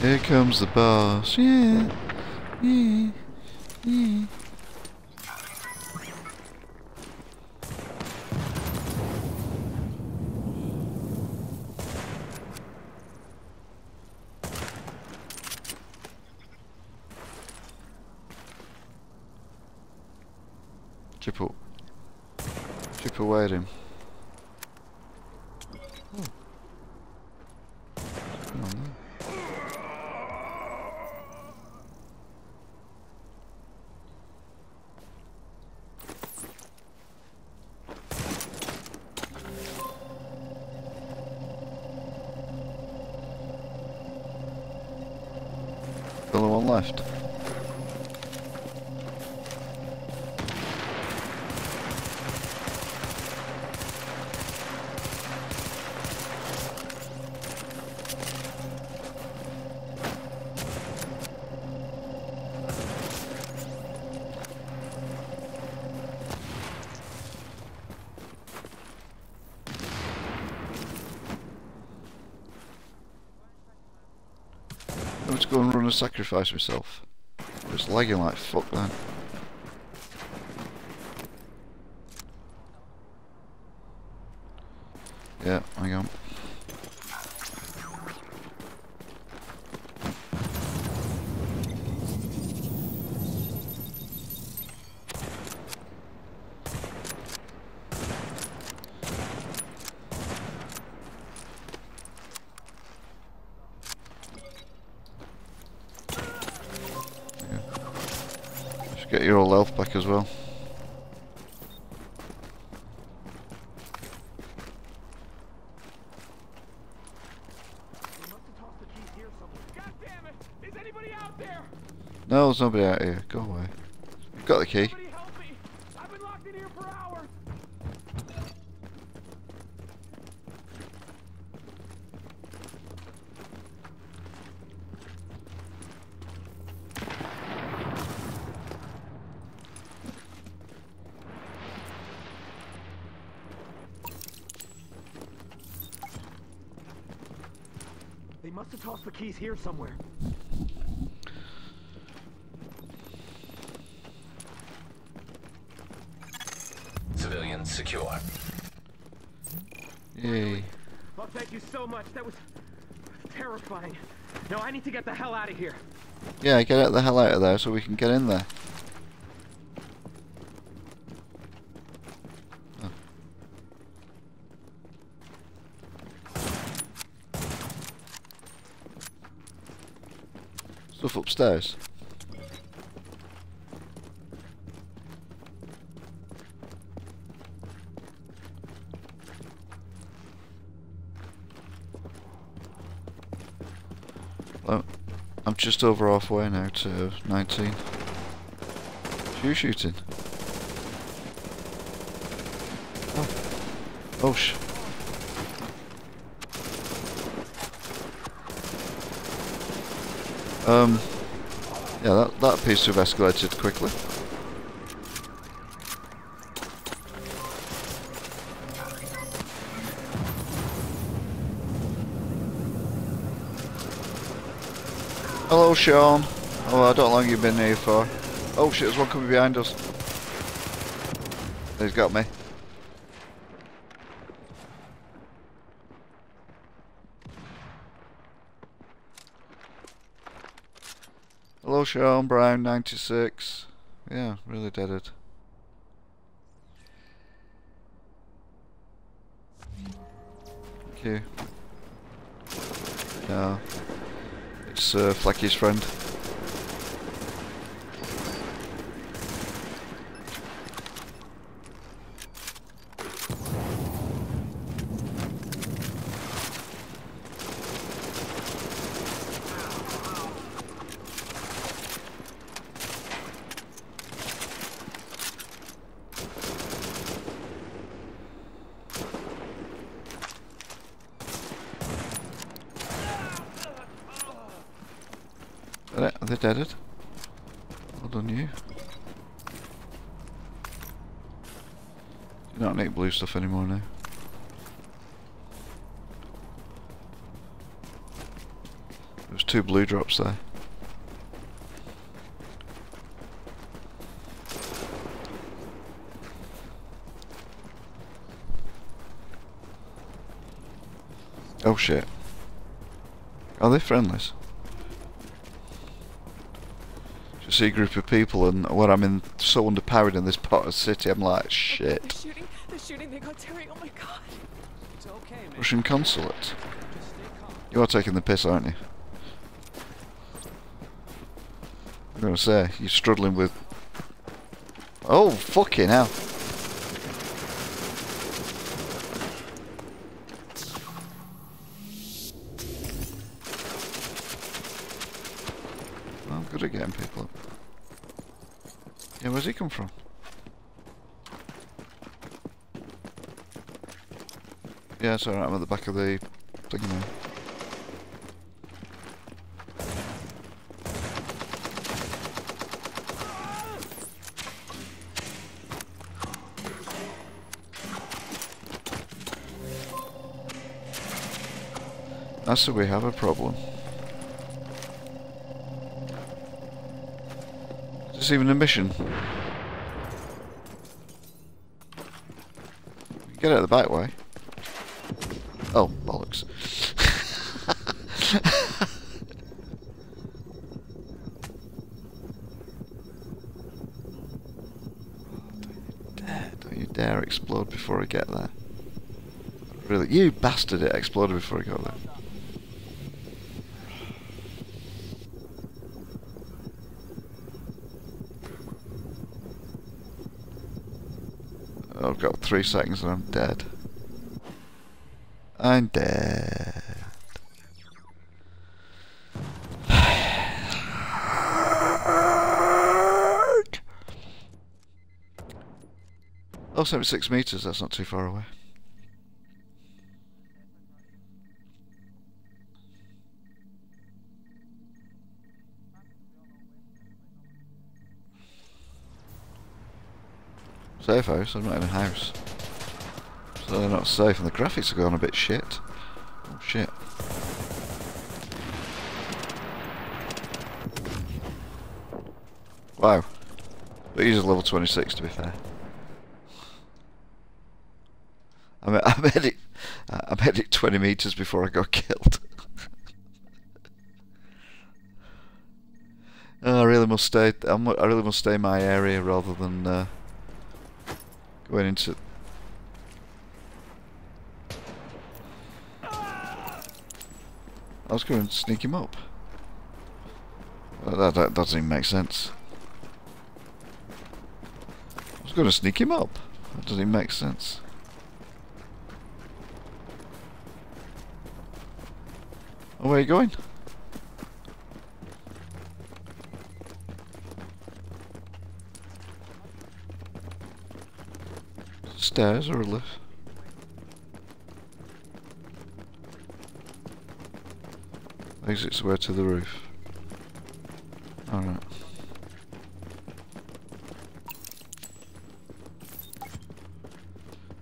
Here comes the boss. Yeah. Yeah. Yeah. Chip up. Chip away at him. Only one left. I'm just going to run and sacrifice myself. It's lagging like fuck then. Yeah, hang on. Get your old health back as well. God damn it. Is anybody out there? No, there's nobody out here. Go away. You've got the key. Help me. I've been locked in here for hours. They must have tossed the keys here somewhere. Civilians secure. Yay. Well, thank you so much. That was terrifying. Now I need to get the hell out of here. Yeah, get out the hell out of there so we can get in there. stuff upstairs? I'm just over halfway now to 19. Shoe shooting. Oh, oh sh. Yeah, that appears to have escalated quickly. Hello, Sean. Oh, I don't know how long you've been here for. Oh shit, there's one coming behind us. He's got me. Hello, Sean Brown, 96. Yeah, really deaded. Thank you. No. It's Flecky's friend. Are they deaded? Well done you. Do not need blue stuff anymore now. There was 2 blue drops there. Oh shit. Are they friendlies? See a group of people, and when I'm in so underpowered in this part of the city, I'm like, shit. They're shooting, they got Terry, oh my god. It's okay, man. Russian consulate. You are taking the piss, aren't you? I'm gonna say, you're struggling with. Oh, fucking hell. I'm good at getting people up. Yeah, where's he come from? Yeah, it's alright, I'm at the back of the thing now. That's the way we have a problem. Even a mission. Get out of the back way. Oh, bollocks. Don't you dare explode before I get there. Really, you bastard, it exploded before I got there. I've got 3 seconds and I'm dead. I'm dead. Oh, 76 meters, that's not too far away. Safe house, I'm not in a house. So they're not safe and the graphics are going a bit shit. Oh shit. Wow. But he's level 26 to be fair. I made it 20 meters before I got killed. Oh, I really must stay in my area rather than going into. I was going to sneak him up. That doesn't even make sense. I was going to sneak him up. That doesn't even make sense. Oh, where are you going? Stairs or a lift? Exits where to the roof. Alright.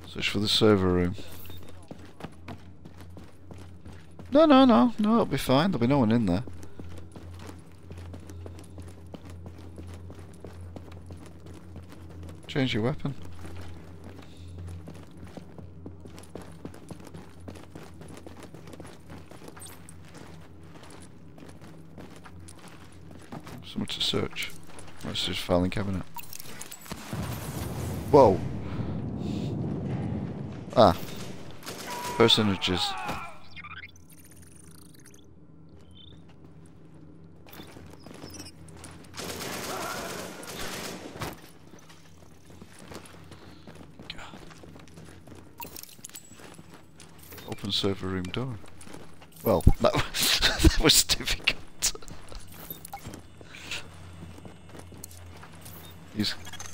Search for the server room. No, it'll be fine. There'll be no one in there. Change your weapon. So much to search. Let's just filing cabinet. Whoa! Ah. Personages. Server room door. Well, that was, that was difficult.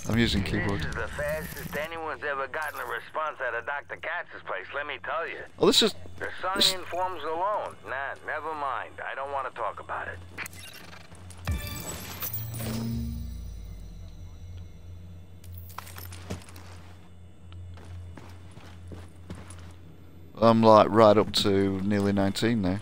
I'm using keyboard. This is the fastest anyone's ever gotten a response out of Dr. Katz's place, let me tell you. Oh, this is... The sun informs alone. Nah, never mind. I don't want to talk about it. I'm like right up to nearly 19 now.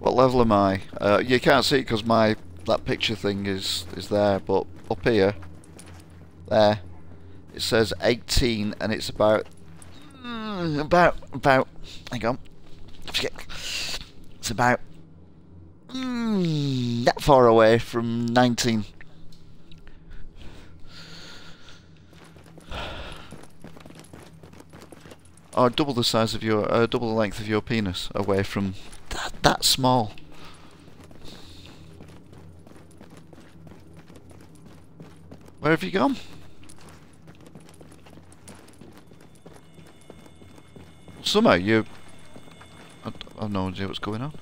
What level am I? You can't see it because my that picture thing is there, but up here, there. It says 18 and it's about hang on, it's about that far away from 19. Or double the size of your double the length of your penis away from that small. Where have you gone? Somehow you... I have no idea what's going on.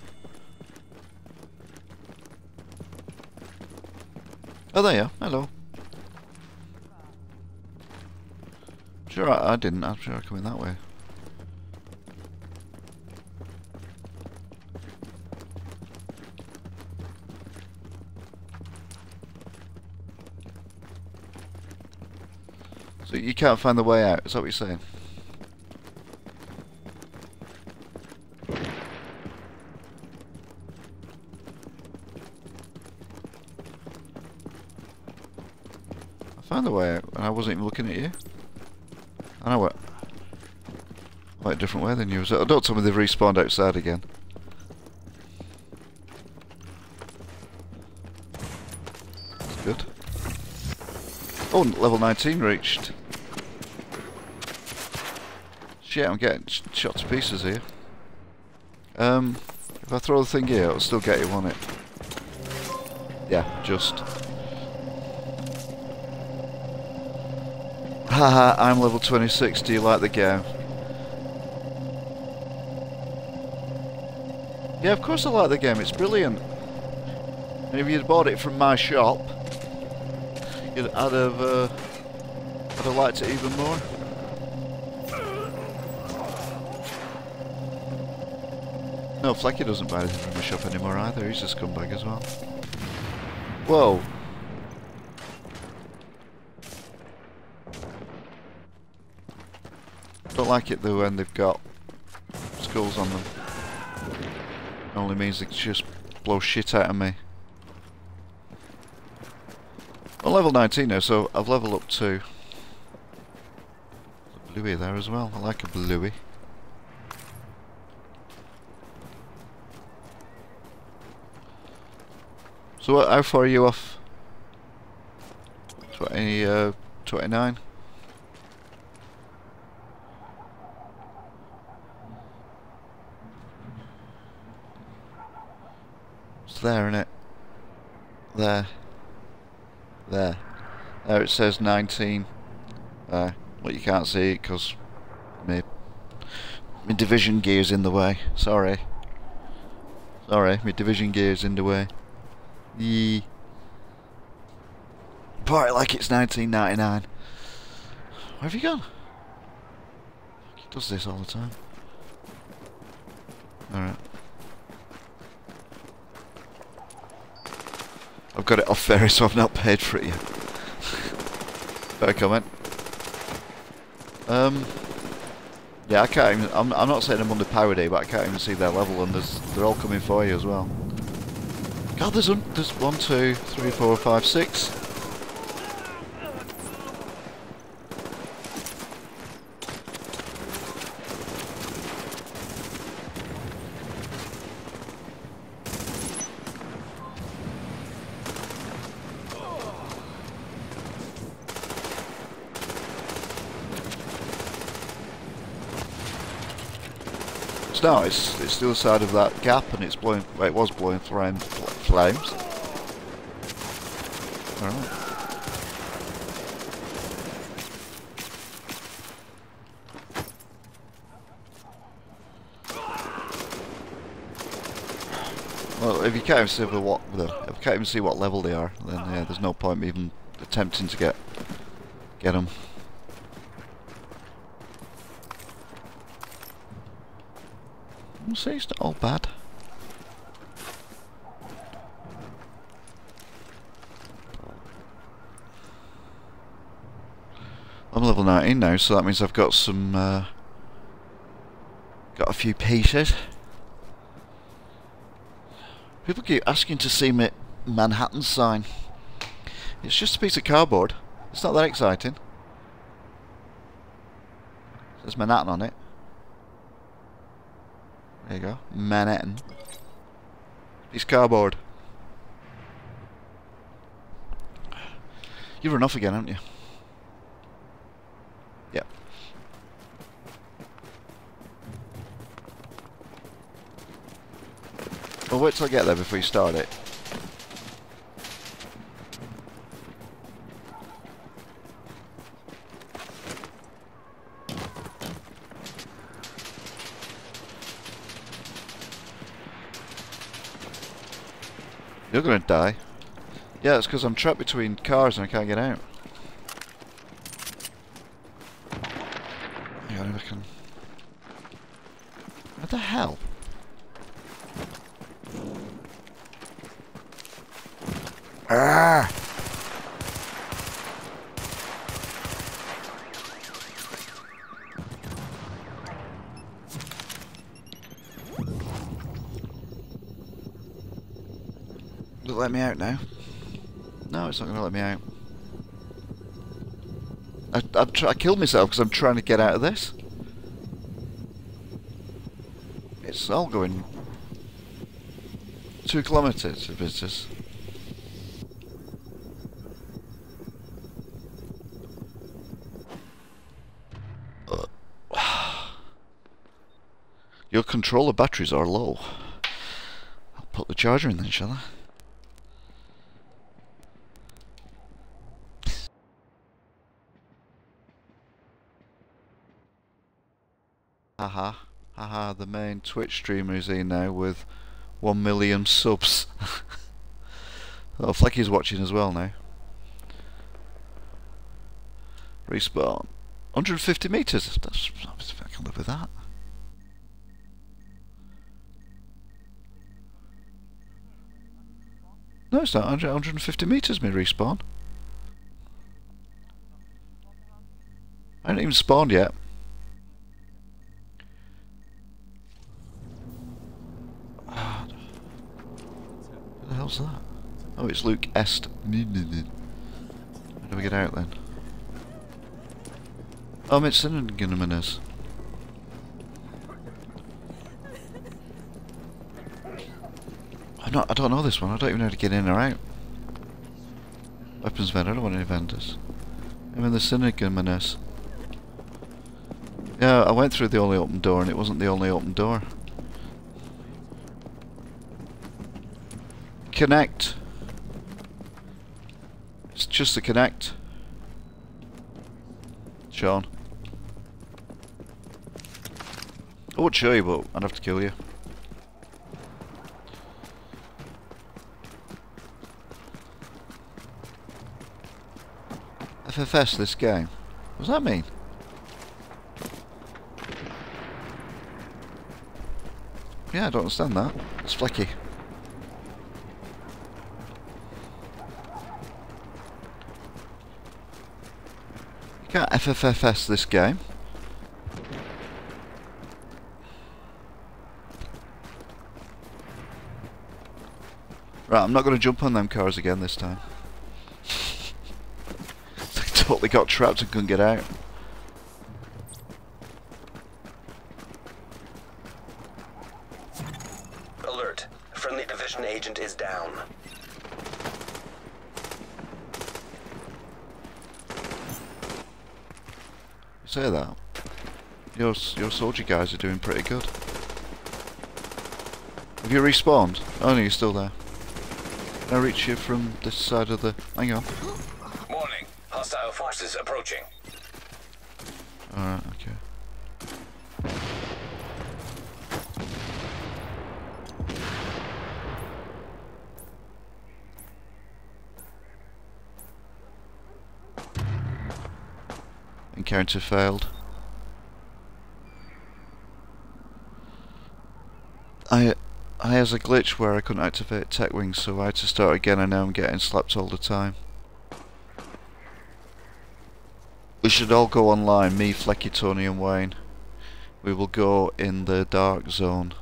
Oh, there you are. Hello. I'm sure I didn't. I'm sure I come in that way. So you can't find the way out, is that what you're saying? The way out, and I wasn't even looking at you. I know what. Quite a different way than you. So don't tell me they've respawned outside again. That's good. Oh, level 19 reached. Shit, I'm getting shot to pieces here. If I throw the thing here, it'll still get you, won't it? Yeah, just. Haha, I'm level 26, do you like the game? Yeah, of course I like the game, it's brilliant. And if you'd bought it from my shop, I'd have liked it even more. No, Flecky doesn't buy anything from my shop anymore either, he's a scumbag as well. Whoa. Don't like it though when they've got skulls on them. It only means they just blow shit out of me. I'm level 19 now, so I've leveled up to a bluey there as well. I like a bluey. So how far are you off? 29. It's there, isn't it? There. There it says 19. There. But you can't see it because my division gear's in the way. Sorry, my division gear's in the way. Yee. Party like it's 1999. Where have you gone? He does this all the time. Alright. I've got it off ferry, so I've not paid for it yet. Fair comment. Yeah, I can't even. I'm not saying I'm under parody, but I can't even see their level, and they're all coming for you as well. God, there's 1, 2, 3, 4, 5, 6. No, it's the other side of that gap, and it's blowing. Well, it was blowing flames. All right. Well, if you can't even see what level they are, then yeah, there's no point even attempting to get them. See, it's not all bad. I'm level 19 now, so that means I've got some, got a few pieces. People keep asking to see my Manhattan sign. It's just a piece of cardboard. It's not that exciting. There's Manhattan on it. There you go, Manhattan. It's cardboard. You've run off again, haven't you? Yep. Well, wait till I get there before you start it. You're gonna die. Yeah, it's because I'm trapped between cars and I can't get out. Hang on, if I can. What the hell? Ah! Let me out now. No, it's not going to let me out. I killed myself because I'm trying to get out of this. It's all going 2 kilometres of business. Your controller batteries are low. I'll put the charger in then, shall I? The main Twitch streamer is here now with 1 million subs. Oh, Flecky's watching as well now. Respawn. 150 metres. I can live with that. No, it's not. 150 metres, me respawn. I haven't even spawned yet. What's that? Oh, it's Luke Est. How do we get out then? Oh, I'm at Cinegumines. Oh I don't know this one. I don't even know how to get in or out. Weapons vendor. I don't want any vendors. I'm in the Cinegumines. Yeah, I went through the only open door, and it wasn't the only open door. Connect. It's just a connect. Sean. I would show you, but I'd have to kill you. FFS this game. What does that mean? Yeah, I don't understand that. It's Flecky. You can't FFFS this game. Right, I'm not going to jump on them cars again this time. They totally got trapped and couldn't get out. Alert. Friendly division agent is down. Say that. Your soldier guys are doing pretty good. Have you respawned? Oh no, you're still there. Can I reach you from this side of the... hang on. Warning. Hostile forces approaching. Alright, okay. Encounter failed. I has a glitch where I couldn't activate tech wings, so I had to start again, and now I'm getting slapped all the time. We should all go online, me, Flecky, Tony and Wayne. We will go in the dark zone.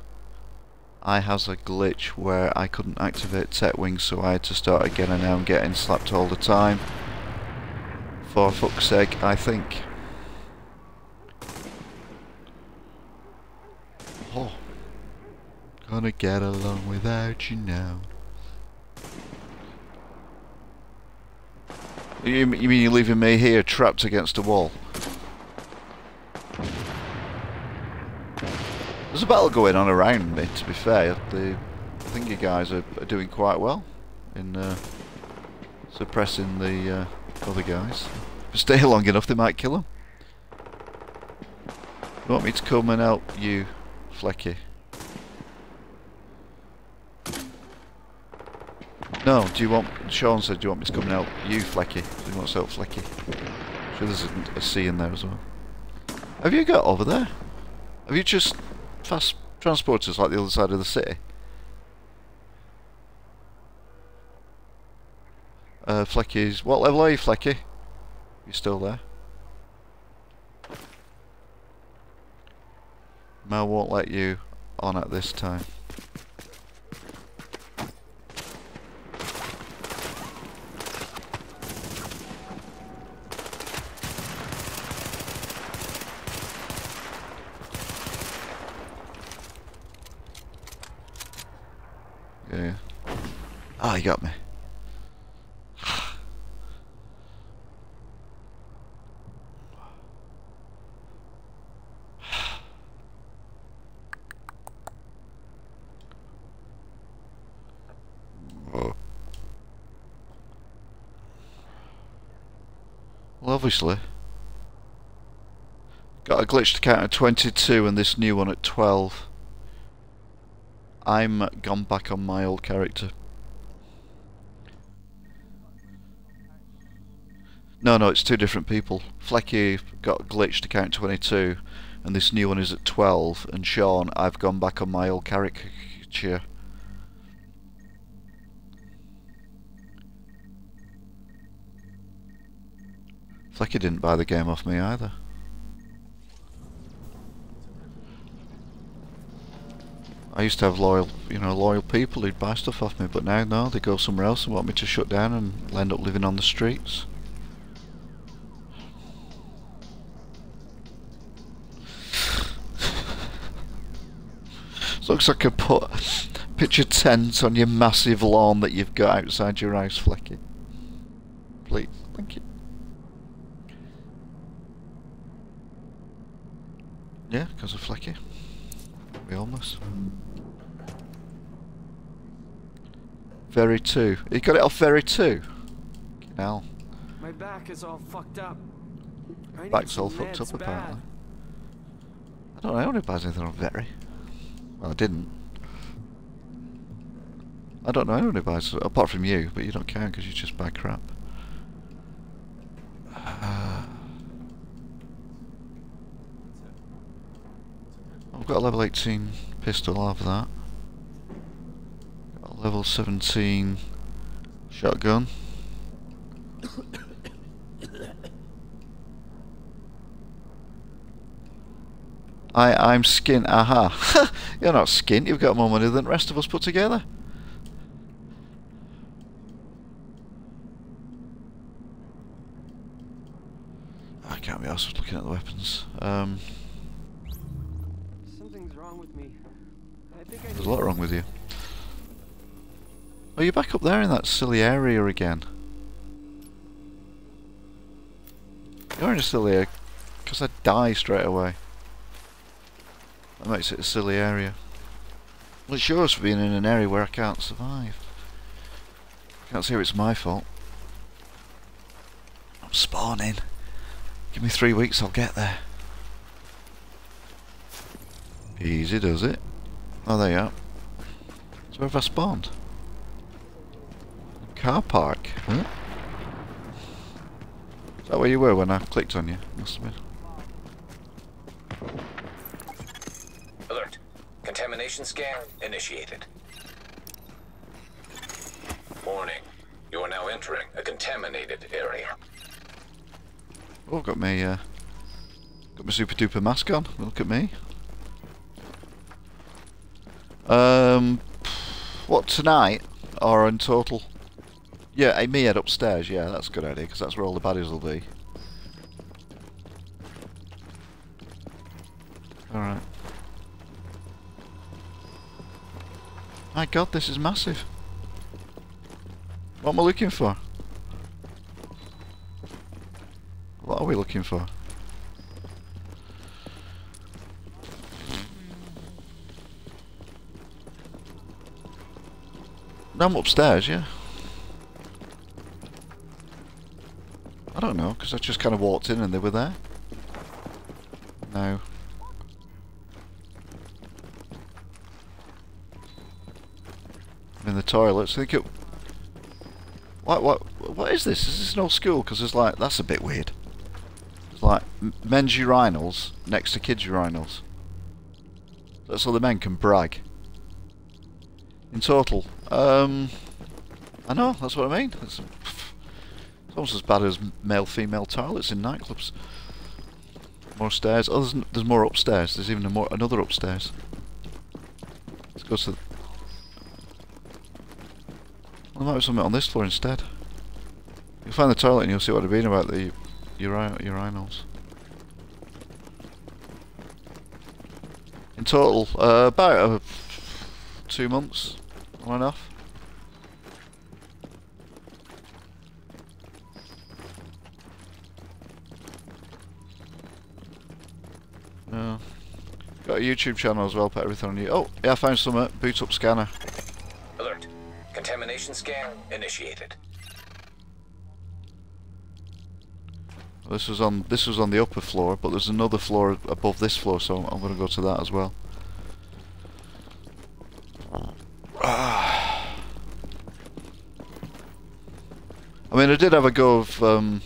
I has a glitch where I couldn't activate tech wings, so I had to start again, and now I'm getting slapped all the time. For fuck's sake, I think. Oh. Gonna get along without you now. You mean you're leaving me here trapped against a wall? There's a battle going on around me, to be fair. I think you guys are doing quite well in suppressing the other guys. If I stay long enough, they might kill them. You want me to come and help you, Flecky? No, do you want... Sean said, do you want me to come and help you, Flecky? Do you want to help Flecky? I'm sure there's a C in there as well. Have you got over there? Have you just fast transported us like the other side of the city? Flecky's... what level are you, Flecky? You still there? Mel won't let you on at this time. Yeah. Ah, he got me. Well, obviously. Got a glitch to count at 22 and this new one at 12. I'm gone back on my old character. No, it's two different people. Flecky got glitched to count 22, and this new one is at 12, and Sean, I've gone back on my old caricature. Flecky didn't buy the game off me either. I used to have loyal people who'd buy stuff off me, but now no, they go somewhere else and want me to shut down and end up living on the streets. As long as I can put pitch a tent on your massive lawn that you've got outside your house, Flecky. Please, thank you. Yeah, because of Flecky. We all must. Ferry 2. You got it off Ferry 2? Hell. My back is all fucked up. Back's all fucked up, apparently. I don't know, I only buys anything on Ferry. Well, I didn't. I don't know anyone who buys, apart from you, but you don't count because you just buy crap. I've got a level 18 pistol, I'll have that. Got a level 17 shotgun. I'm skint, aha. You're not skint, you've got more money than the rest of us put together. I can't be arsed looking at the weapons. Something's wrong with me. I think there's a lot wrong with you. Oh, you're back up there in that silly area again. You're in a silly area because I die straight away. That makes it a silly area. Well, it's yours for being in an area where I can't survive. I can't see if it's my fault. I'm spawning. Give me 3 weeks, I'll get there. Easy does it. Oh, there you are. So where have I spawned? Car park, huh? Is that where you were when I clicked on you? Must have been. Alert. Contamination scan initiated. Warning. You are now entering a contaminated area. Oh, I've got my super duper mask on. Look at me. What, tonight? Or in total? Yeah, me head upstairs. Yeah, that's a good idea, because that's where all the baddies will be. Alright. My god, this is massive. What am I looking for? What are we looking for? No, I'm upstairs, yeah. I don't know, because I just kind of walked in and they were there. No. I'm in the toilets. Think it. What is this? Is this an old school? Because it's like, that's a bit weird. Like men's urinals next to kids' urinals. That's all the men can brag. In total, I know, that's what I mean. It's almost as bad as male-female toilets in nightclubs. More stairs. Oh, there's more upstairs. There's even another upstairs. Let's go to. Well, there might be something on this floor instead. You'll find the toilet and you'll see what I've been about the. Urinals. In total, about 2 months on and off. No. Got a YouTube channel as well, put everything on you. Oh, yeah, I found some boot up scanner. Alert. Contamination scan initiated. This was on the upper floor, but there's another floor above this floor, so I'm going to go to that as well. I mean, I did have a go of. I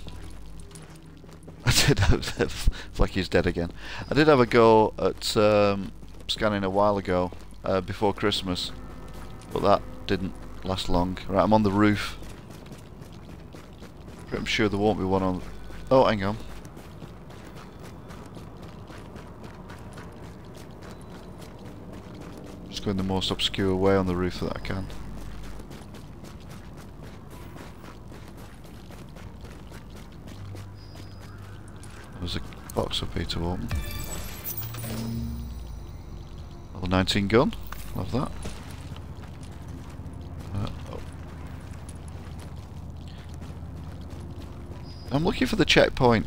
did have. Flecky's dead again. I did have a go at scanning a while ago, before Christmas, but that didn't last long. Right, I'm on the roof. I'm sure there won't be one on. Oh, hang on. Just going the most obscure way on the roof that I can. There's a box up here to open. Level 19 gun. Love that. I'm looking for the checkpoint.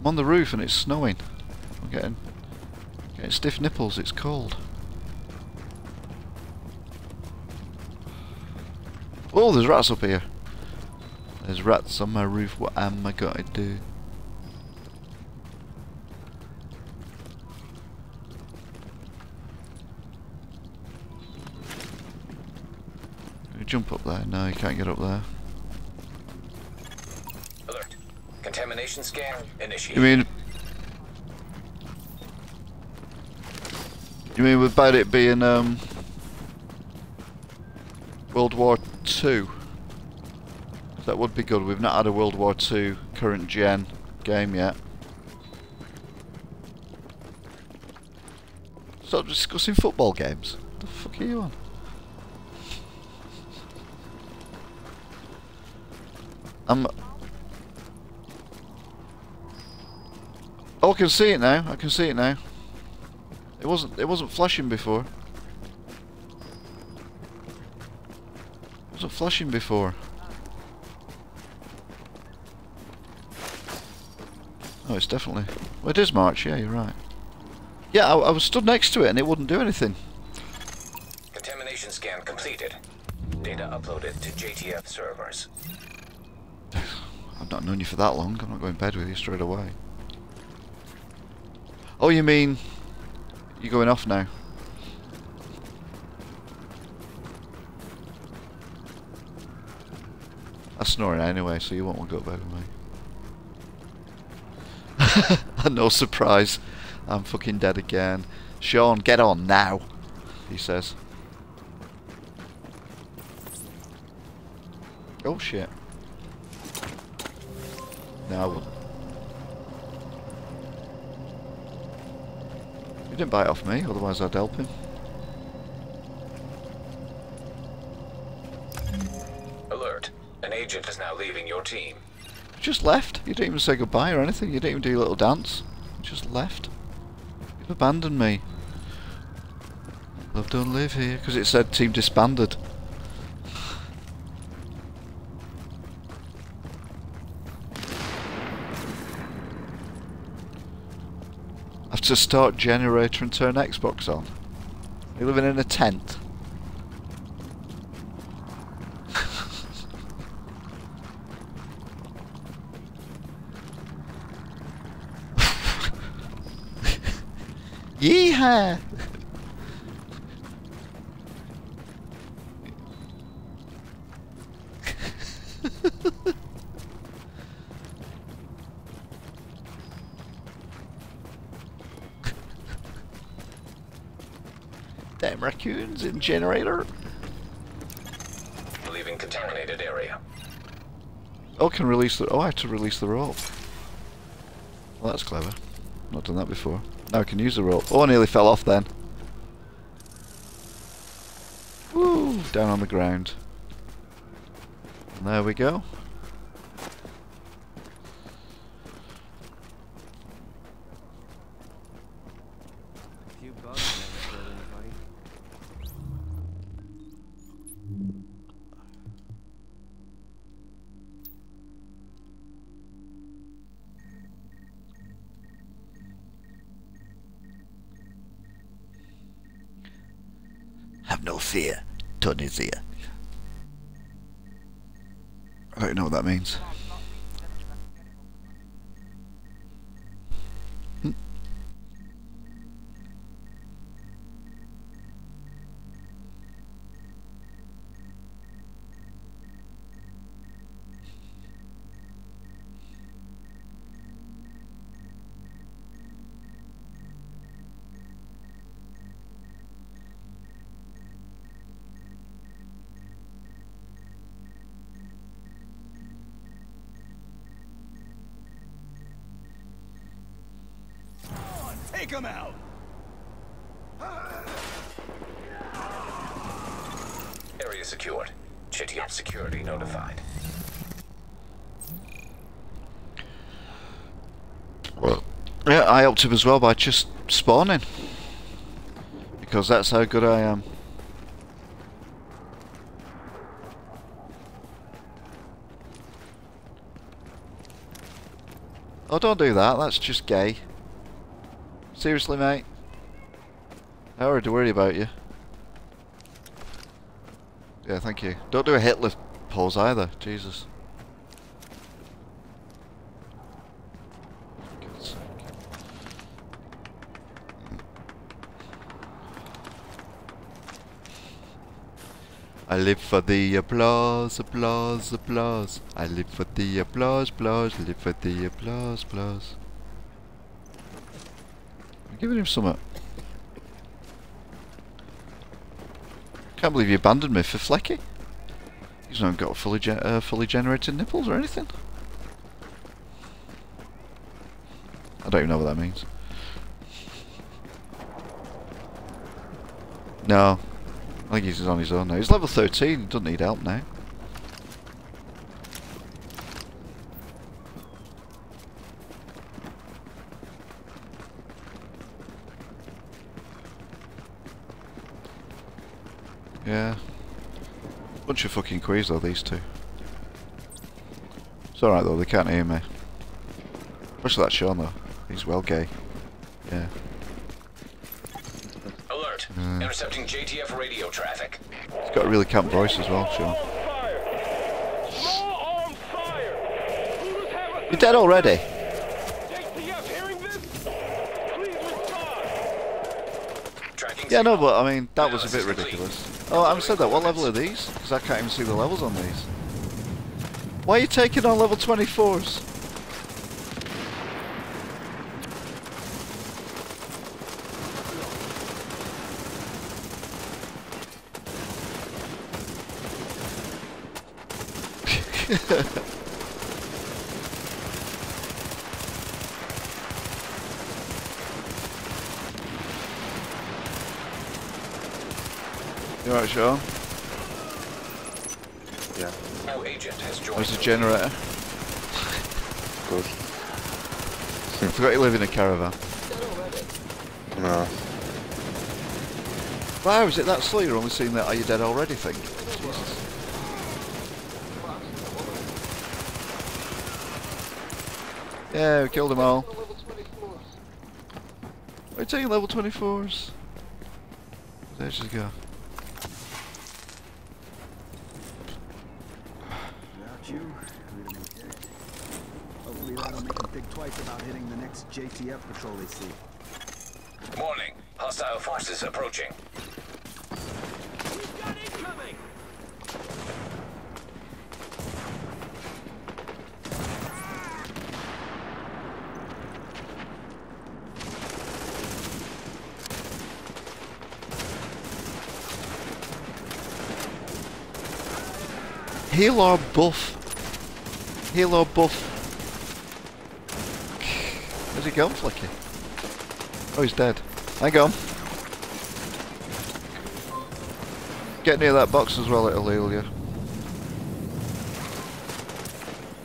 I'm on the roof and it's snowing. I'm getting stiff nipples, it's cold. Oh, there's rats up here. There's rats on my roof, what am I gonna do? Jump up there. No, you can't get up there. Alert. Contamination scan initiated. You mean without it being World War II? That would be good. We've not had a World War II current gen game yet. Stop discussing football games. What the fuck are you on? Oh, I can see it now. I can see it now. It wasn't flashing before. It wasn't flashing before. Oh, it's definitely. Well, it is March. Yeah, you're right. Yeah, I was stood next to it and it wouldn't do anything. Contamination scan completed. Data uploaded to JTF servers. I've not known you for that long, I'm not going to bed with you straight away. Oh, you mean you're going off now? I'm snoring anyway, so you won't want to go to bed with me. No surprise, I'm fucking dead again. Sean, get on now, he says. Oh shit. No, I wouldn't. He didn't bite off me, otherwise I'd help him. Alert. An agent is now leaving your team. You just left. You didn't even say goodbye or anything. You didn't even do your little dance. You just left. You've abandoned me. Love don't live here. Because it said team disbanded. To start generator and turn Xbox on. You're living in a tent. Yeehaw! Raccoons in generator. Leaving contaminated area. Oh, can release the. Oh, I have to release the rope. Well, that's clever. Not done that before. Now I can use the rope. Oh, I nearly fell off then. Woo! Down on the ground. And there we go. Fear, Tony's here. I don't know what that means. Hmm. Take him out! Area secured. JTF security notified. Well, yeah, I helped him as well by just spawning. Because that's how good I am. Oh, don't do that, that's just gay. Seriously, mate. I already worry about you. Yeah, thank you. Don't do a hit lift pause either, Jesus. I live for the applause, applause, applause. I live for the applause, applause, live for the applause, applause. I'm giving him something. Can't believe you abandoned me for Flecky. He's not got fully generated nipples or anything. I don't even know what that means. No. I think he's on his own now. He's level 13, doesn't need help now. Yeah. Bunch of fucking queers though, these two. It's alright though, they can't hear me. Especially that Sean though. He's well gay. Yeah. Intercepting JTF radio traffic. He's got a really camp voice as well, Sean. You're dead already? JTF, hearing this? Please respond. Yeah, no, but I mean, that was a bit ridiculous. Oh, I haven't said that. What level are these? Because I can't even see the levels on these. Why are you taking on level 24s? You alright, Sean? Yeah. Our agent has joined. Where's the generator? Good. I forgot you live in a caravan. No. Why was it that slow? You're only seeing that "Are you dead already?" thing. Jesus. Yeah, we killed them all. We're taking level 24s. There she go. Hopefully that'll make them think twice about hitting the next JTF patrol they see. Warning, hostile forces approaching. We've got incoming! Heal or buff? Heal or buff? Where's he gone, Flecky? Oh, he's dead. Hang on. Get near that box as well, it'll heal you.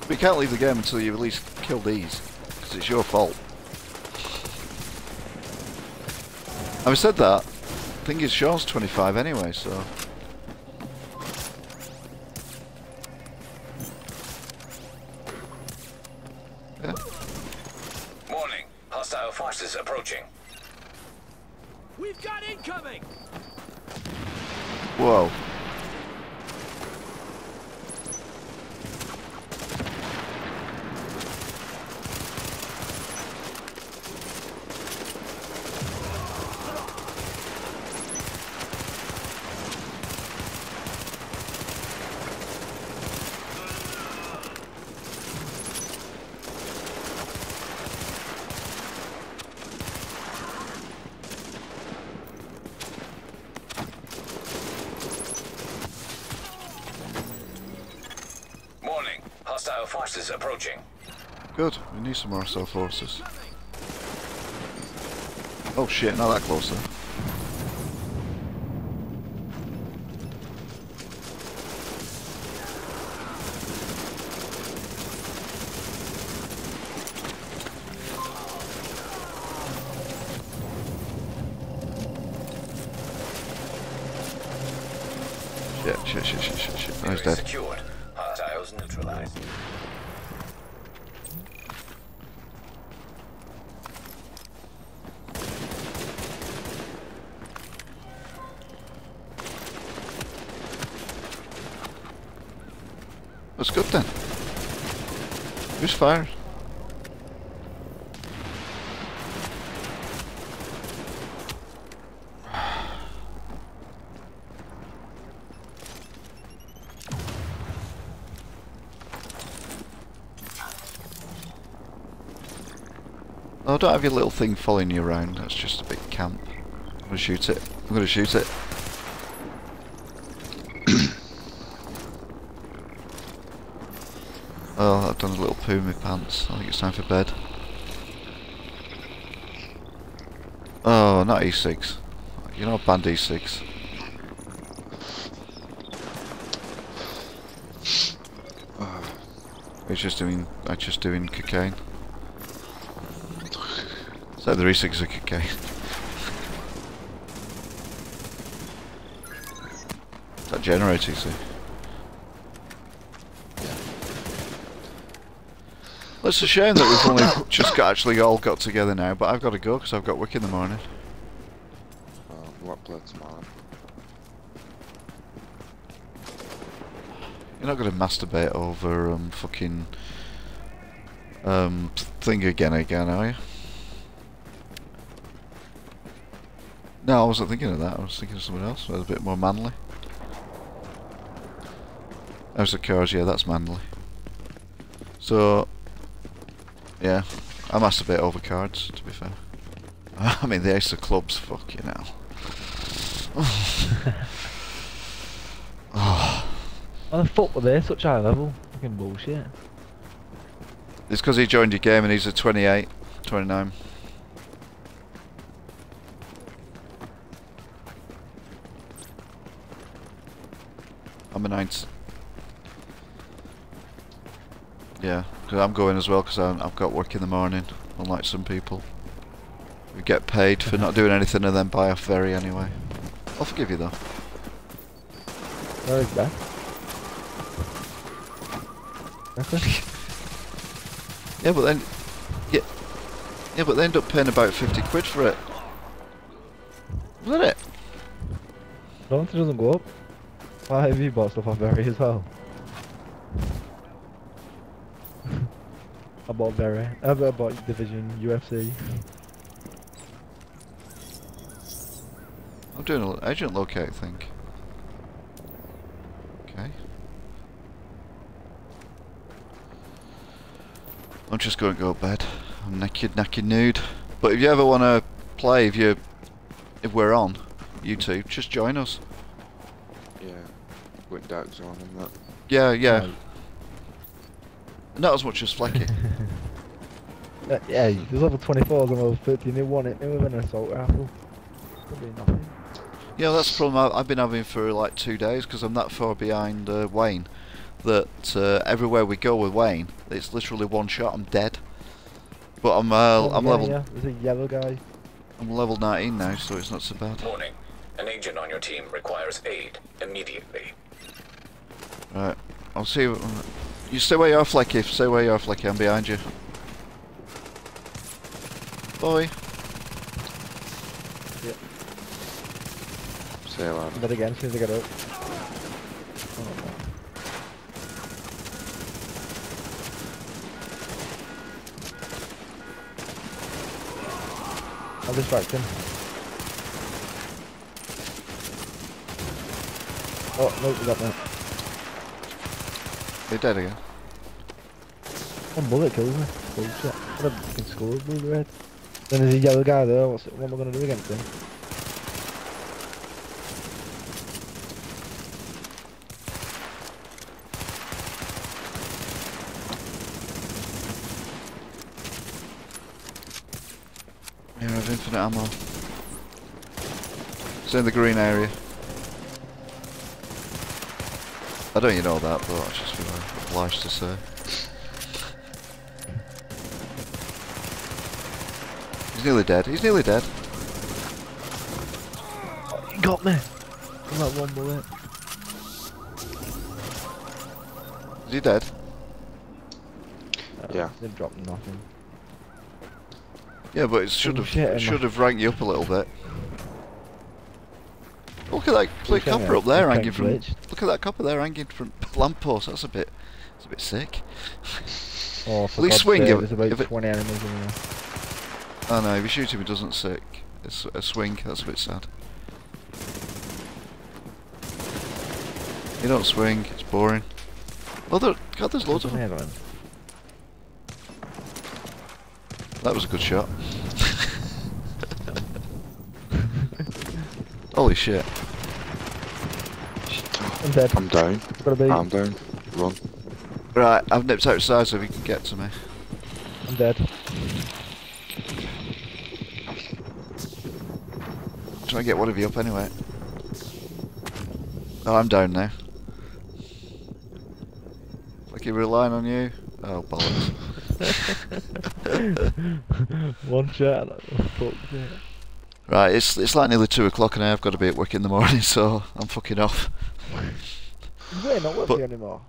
But you can't leave the game until you at least kill these, because it's your fault. Having said that, I think it's Sean's 25 anyway, so... Whoa. Hostile forces approaching. Good, we need some more hostile forces. Oh shit, not that close then. Shit. Oh, he's dead. Secured. Neutralized. That's good then. Who's fired? Oh, don't have your little thing following you around. That's just a big camp. I'm gonna shoot it. I'm gonna shoot it. Oh, I've done a little poo in my pants. I think it's time for bed. Oh, not E6. You're not banned E6. I'm just doing cocaine. So the E6 are cocaine. That generator, you see. Well, it's a shame that we've only just all got together now, but I've got to go because I've got work in the morning. What blood tomorrow? You're not going to masturbate over fucking thing again, are you? No, I wasn't thinking of that. I was thinking of someone else. That was a bit more manly. House of Cards, yeah, that's manly. So. Yeah, I masturbate over cards, to be fair. I mean, the Ace of Clubs, fucking hell. Oh. Why the fuck were they such high level? Fucking bullshit. It's because he joined your game and he's a 28, 29. I'm a 9. Yeah, because I'm going as well because I've got work in the morning, unlike some people. We get paid for not doing anything and then buy off very anyway. I'll forgive you though. Where is that? Yeah, but then... Yeah, but they end up paying about 50 quid for it. Isn't it? No, it doesn't go up. Why have you bought stuff off Berry as well? I bought Berry. I bought Division, UFC. I'm doing an agent locate, I think. Okay. I'm just going to go to bed. I'm naked, nude. But if you ever want to play, if we're on YouTube, just join us. Yeah. With dogs on and that. Yeah, yeah. Right. Not as much as Flecky. Yeah, there's level 24s and level 13, they want it, they were an assault rifle. Probably nothing. Yeah, that's the problem I've been having for like 2 days, because I'm that far behind Wayne, that everywhere we go with Wayne, it's literally one shot, I'm dead. But I'm level... Yeah, there's a yellow guy. I'm level 19 now, so it's not so bad. Warning, an agent on your team requires aid immediately. Right, I'll see... You stay where you are, Flecky. Stay where you are, Flecky. I'm behind you. Boy. Yep. Stay alive. But again, as soon as I get out. Oh, no. I'll distract him. Oh, no, we got that. They're dead again. One bullet kills me. Bullshit. What a fucking score blue red. Then there's a yellow guy there, what am I gonna do against him? Yeah, I have infinite ammo. It's in the green area. I don't even know that, but I just feel obliged to say. He's nearly dead. He's nearly dead. Oh, he got me. I'm like one bullet. Is he dead? Yeah. They've dropped nothing. Yeah, but it should have ranked you up a little bit. Look at that copper up there hanging from. Look at that copper there hanging from lamppost. That's a bit sick. Oh, for at least swing it. There's about 20 animals in there. Oh no, if you shoot him, he doesn't sick. It's a swing. That's a bit sad. You don't swing. It's boring. Oh, there, God, there's loads of them. That was a good shot. Holy shit. I'm dead. I'm down. I'm down. Run. Right, I've nipped outside so if you can get to me. I'm dead. Try and get one of you up anyway. Oh, I'm down now. Like you're relying on you. Oh, bollocks. One shot. Right, it's like nearly 2 o'clock and I've got to be at work in the morning, so I'm fucking off. You're not working anymore.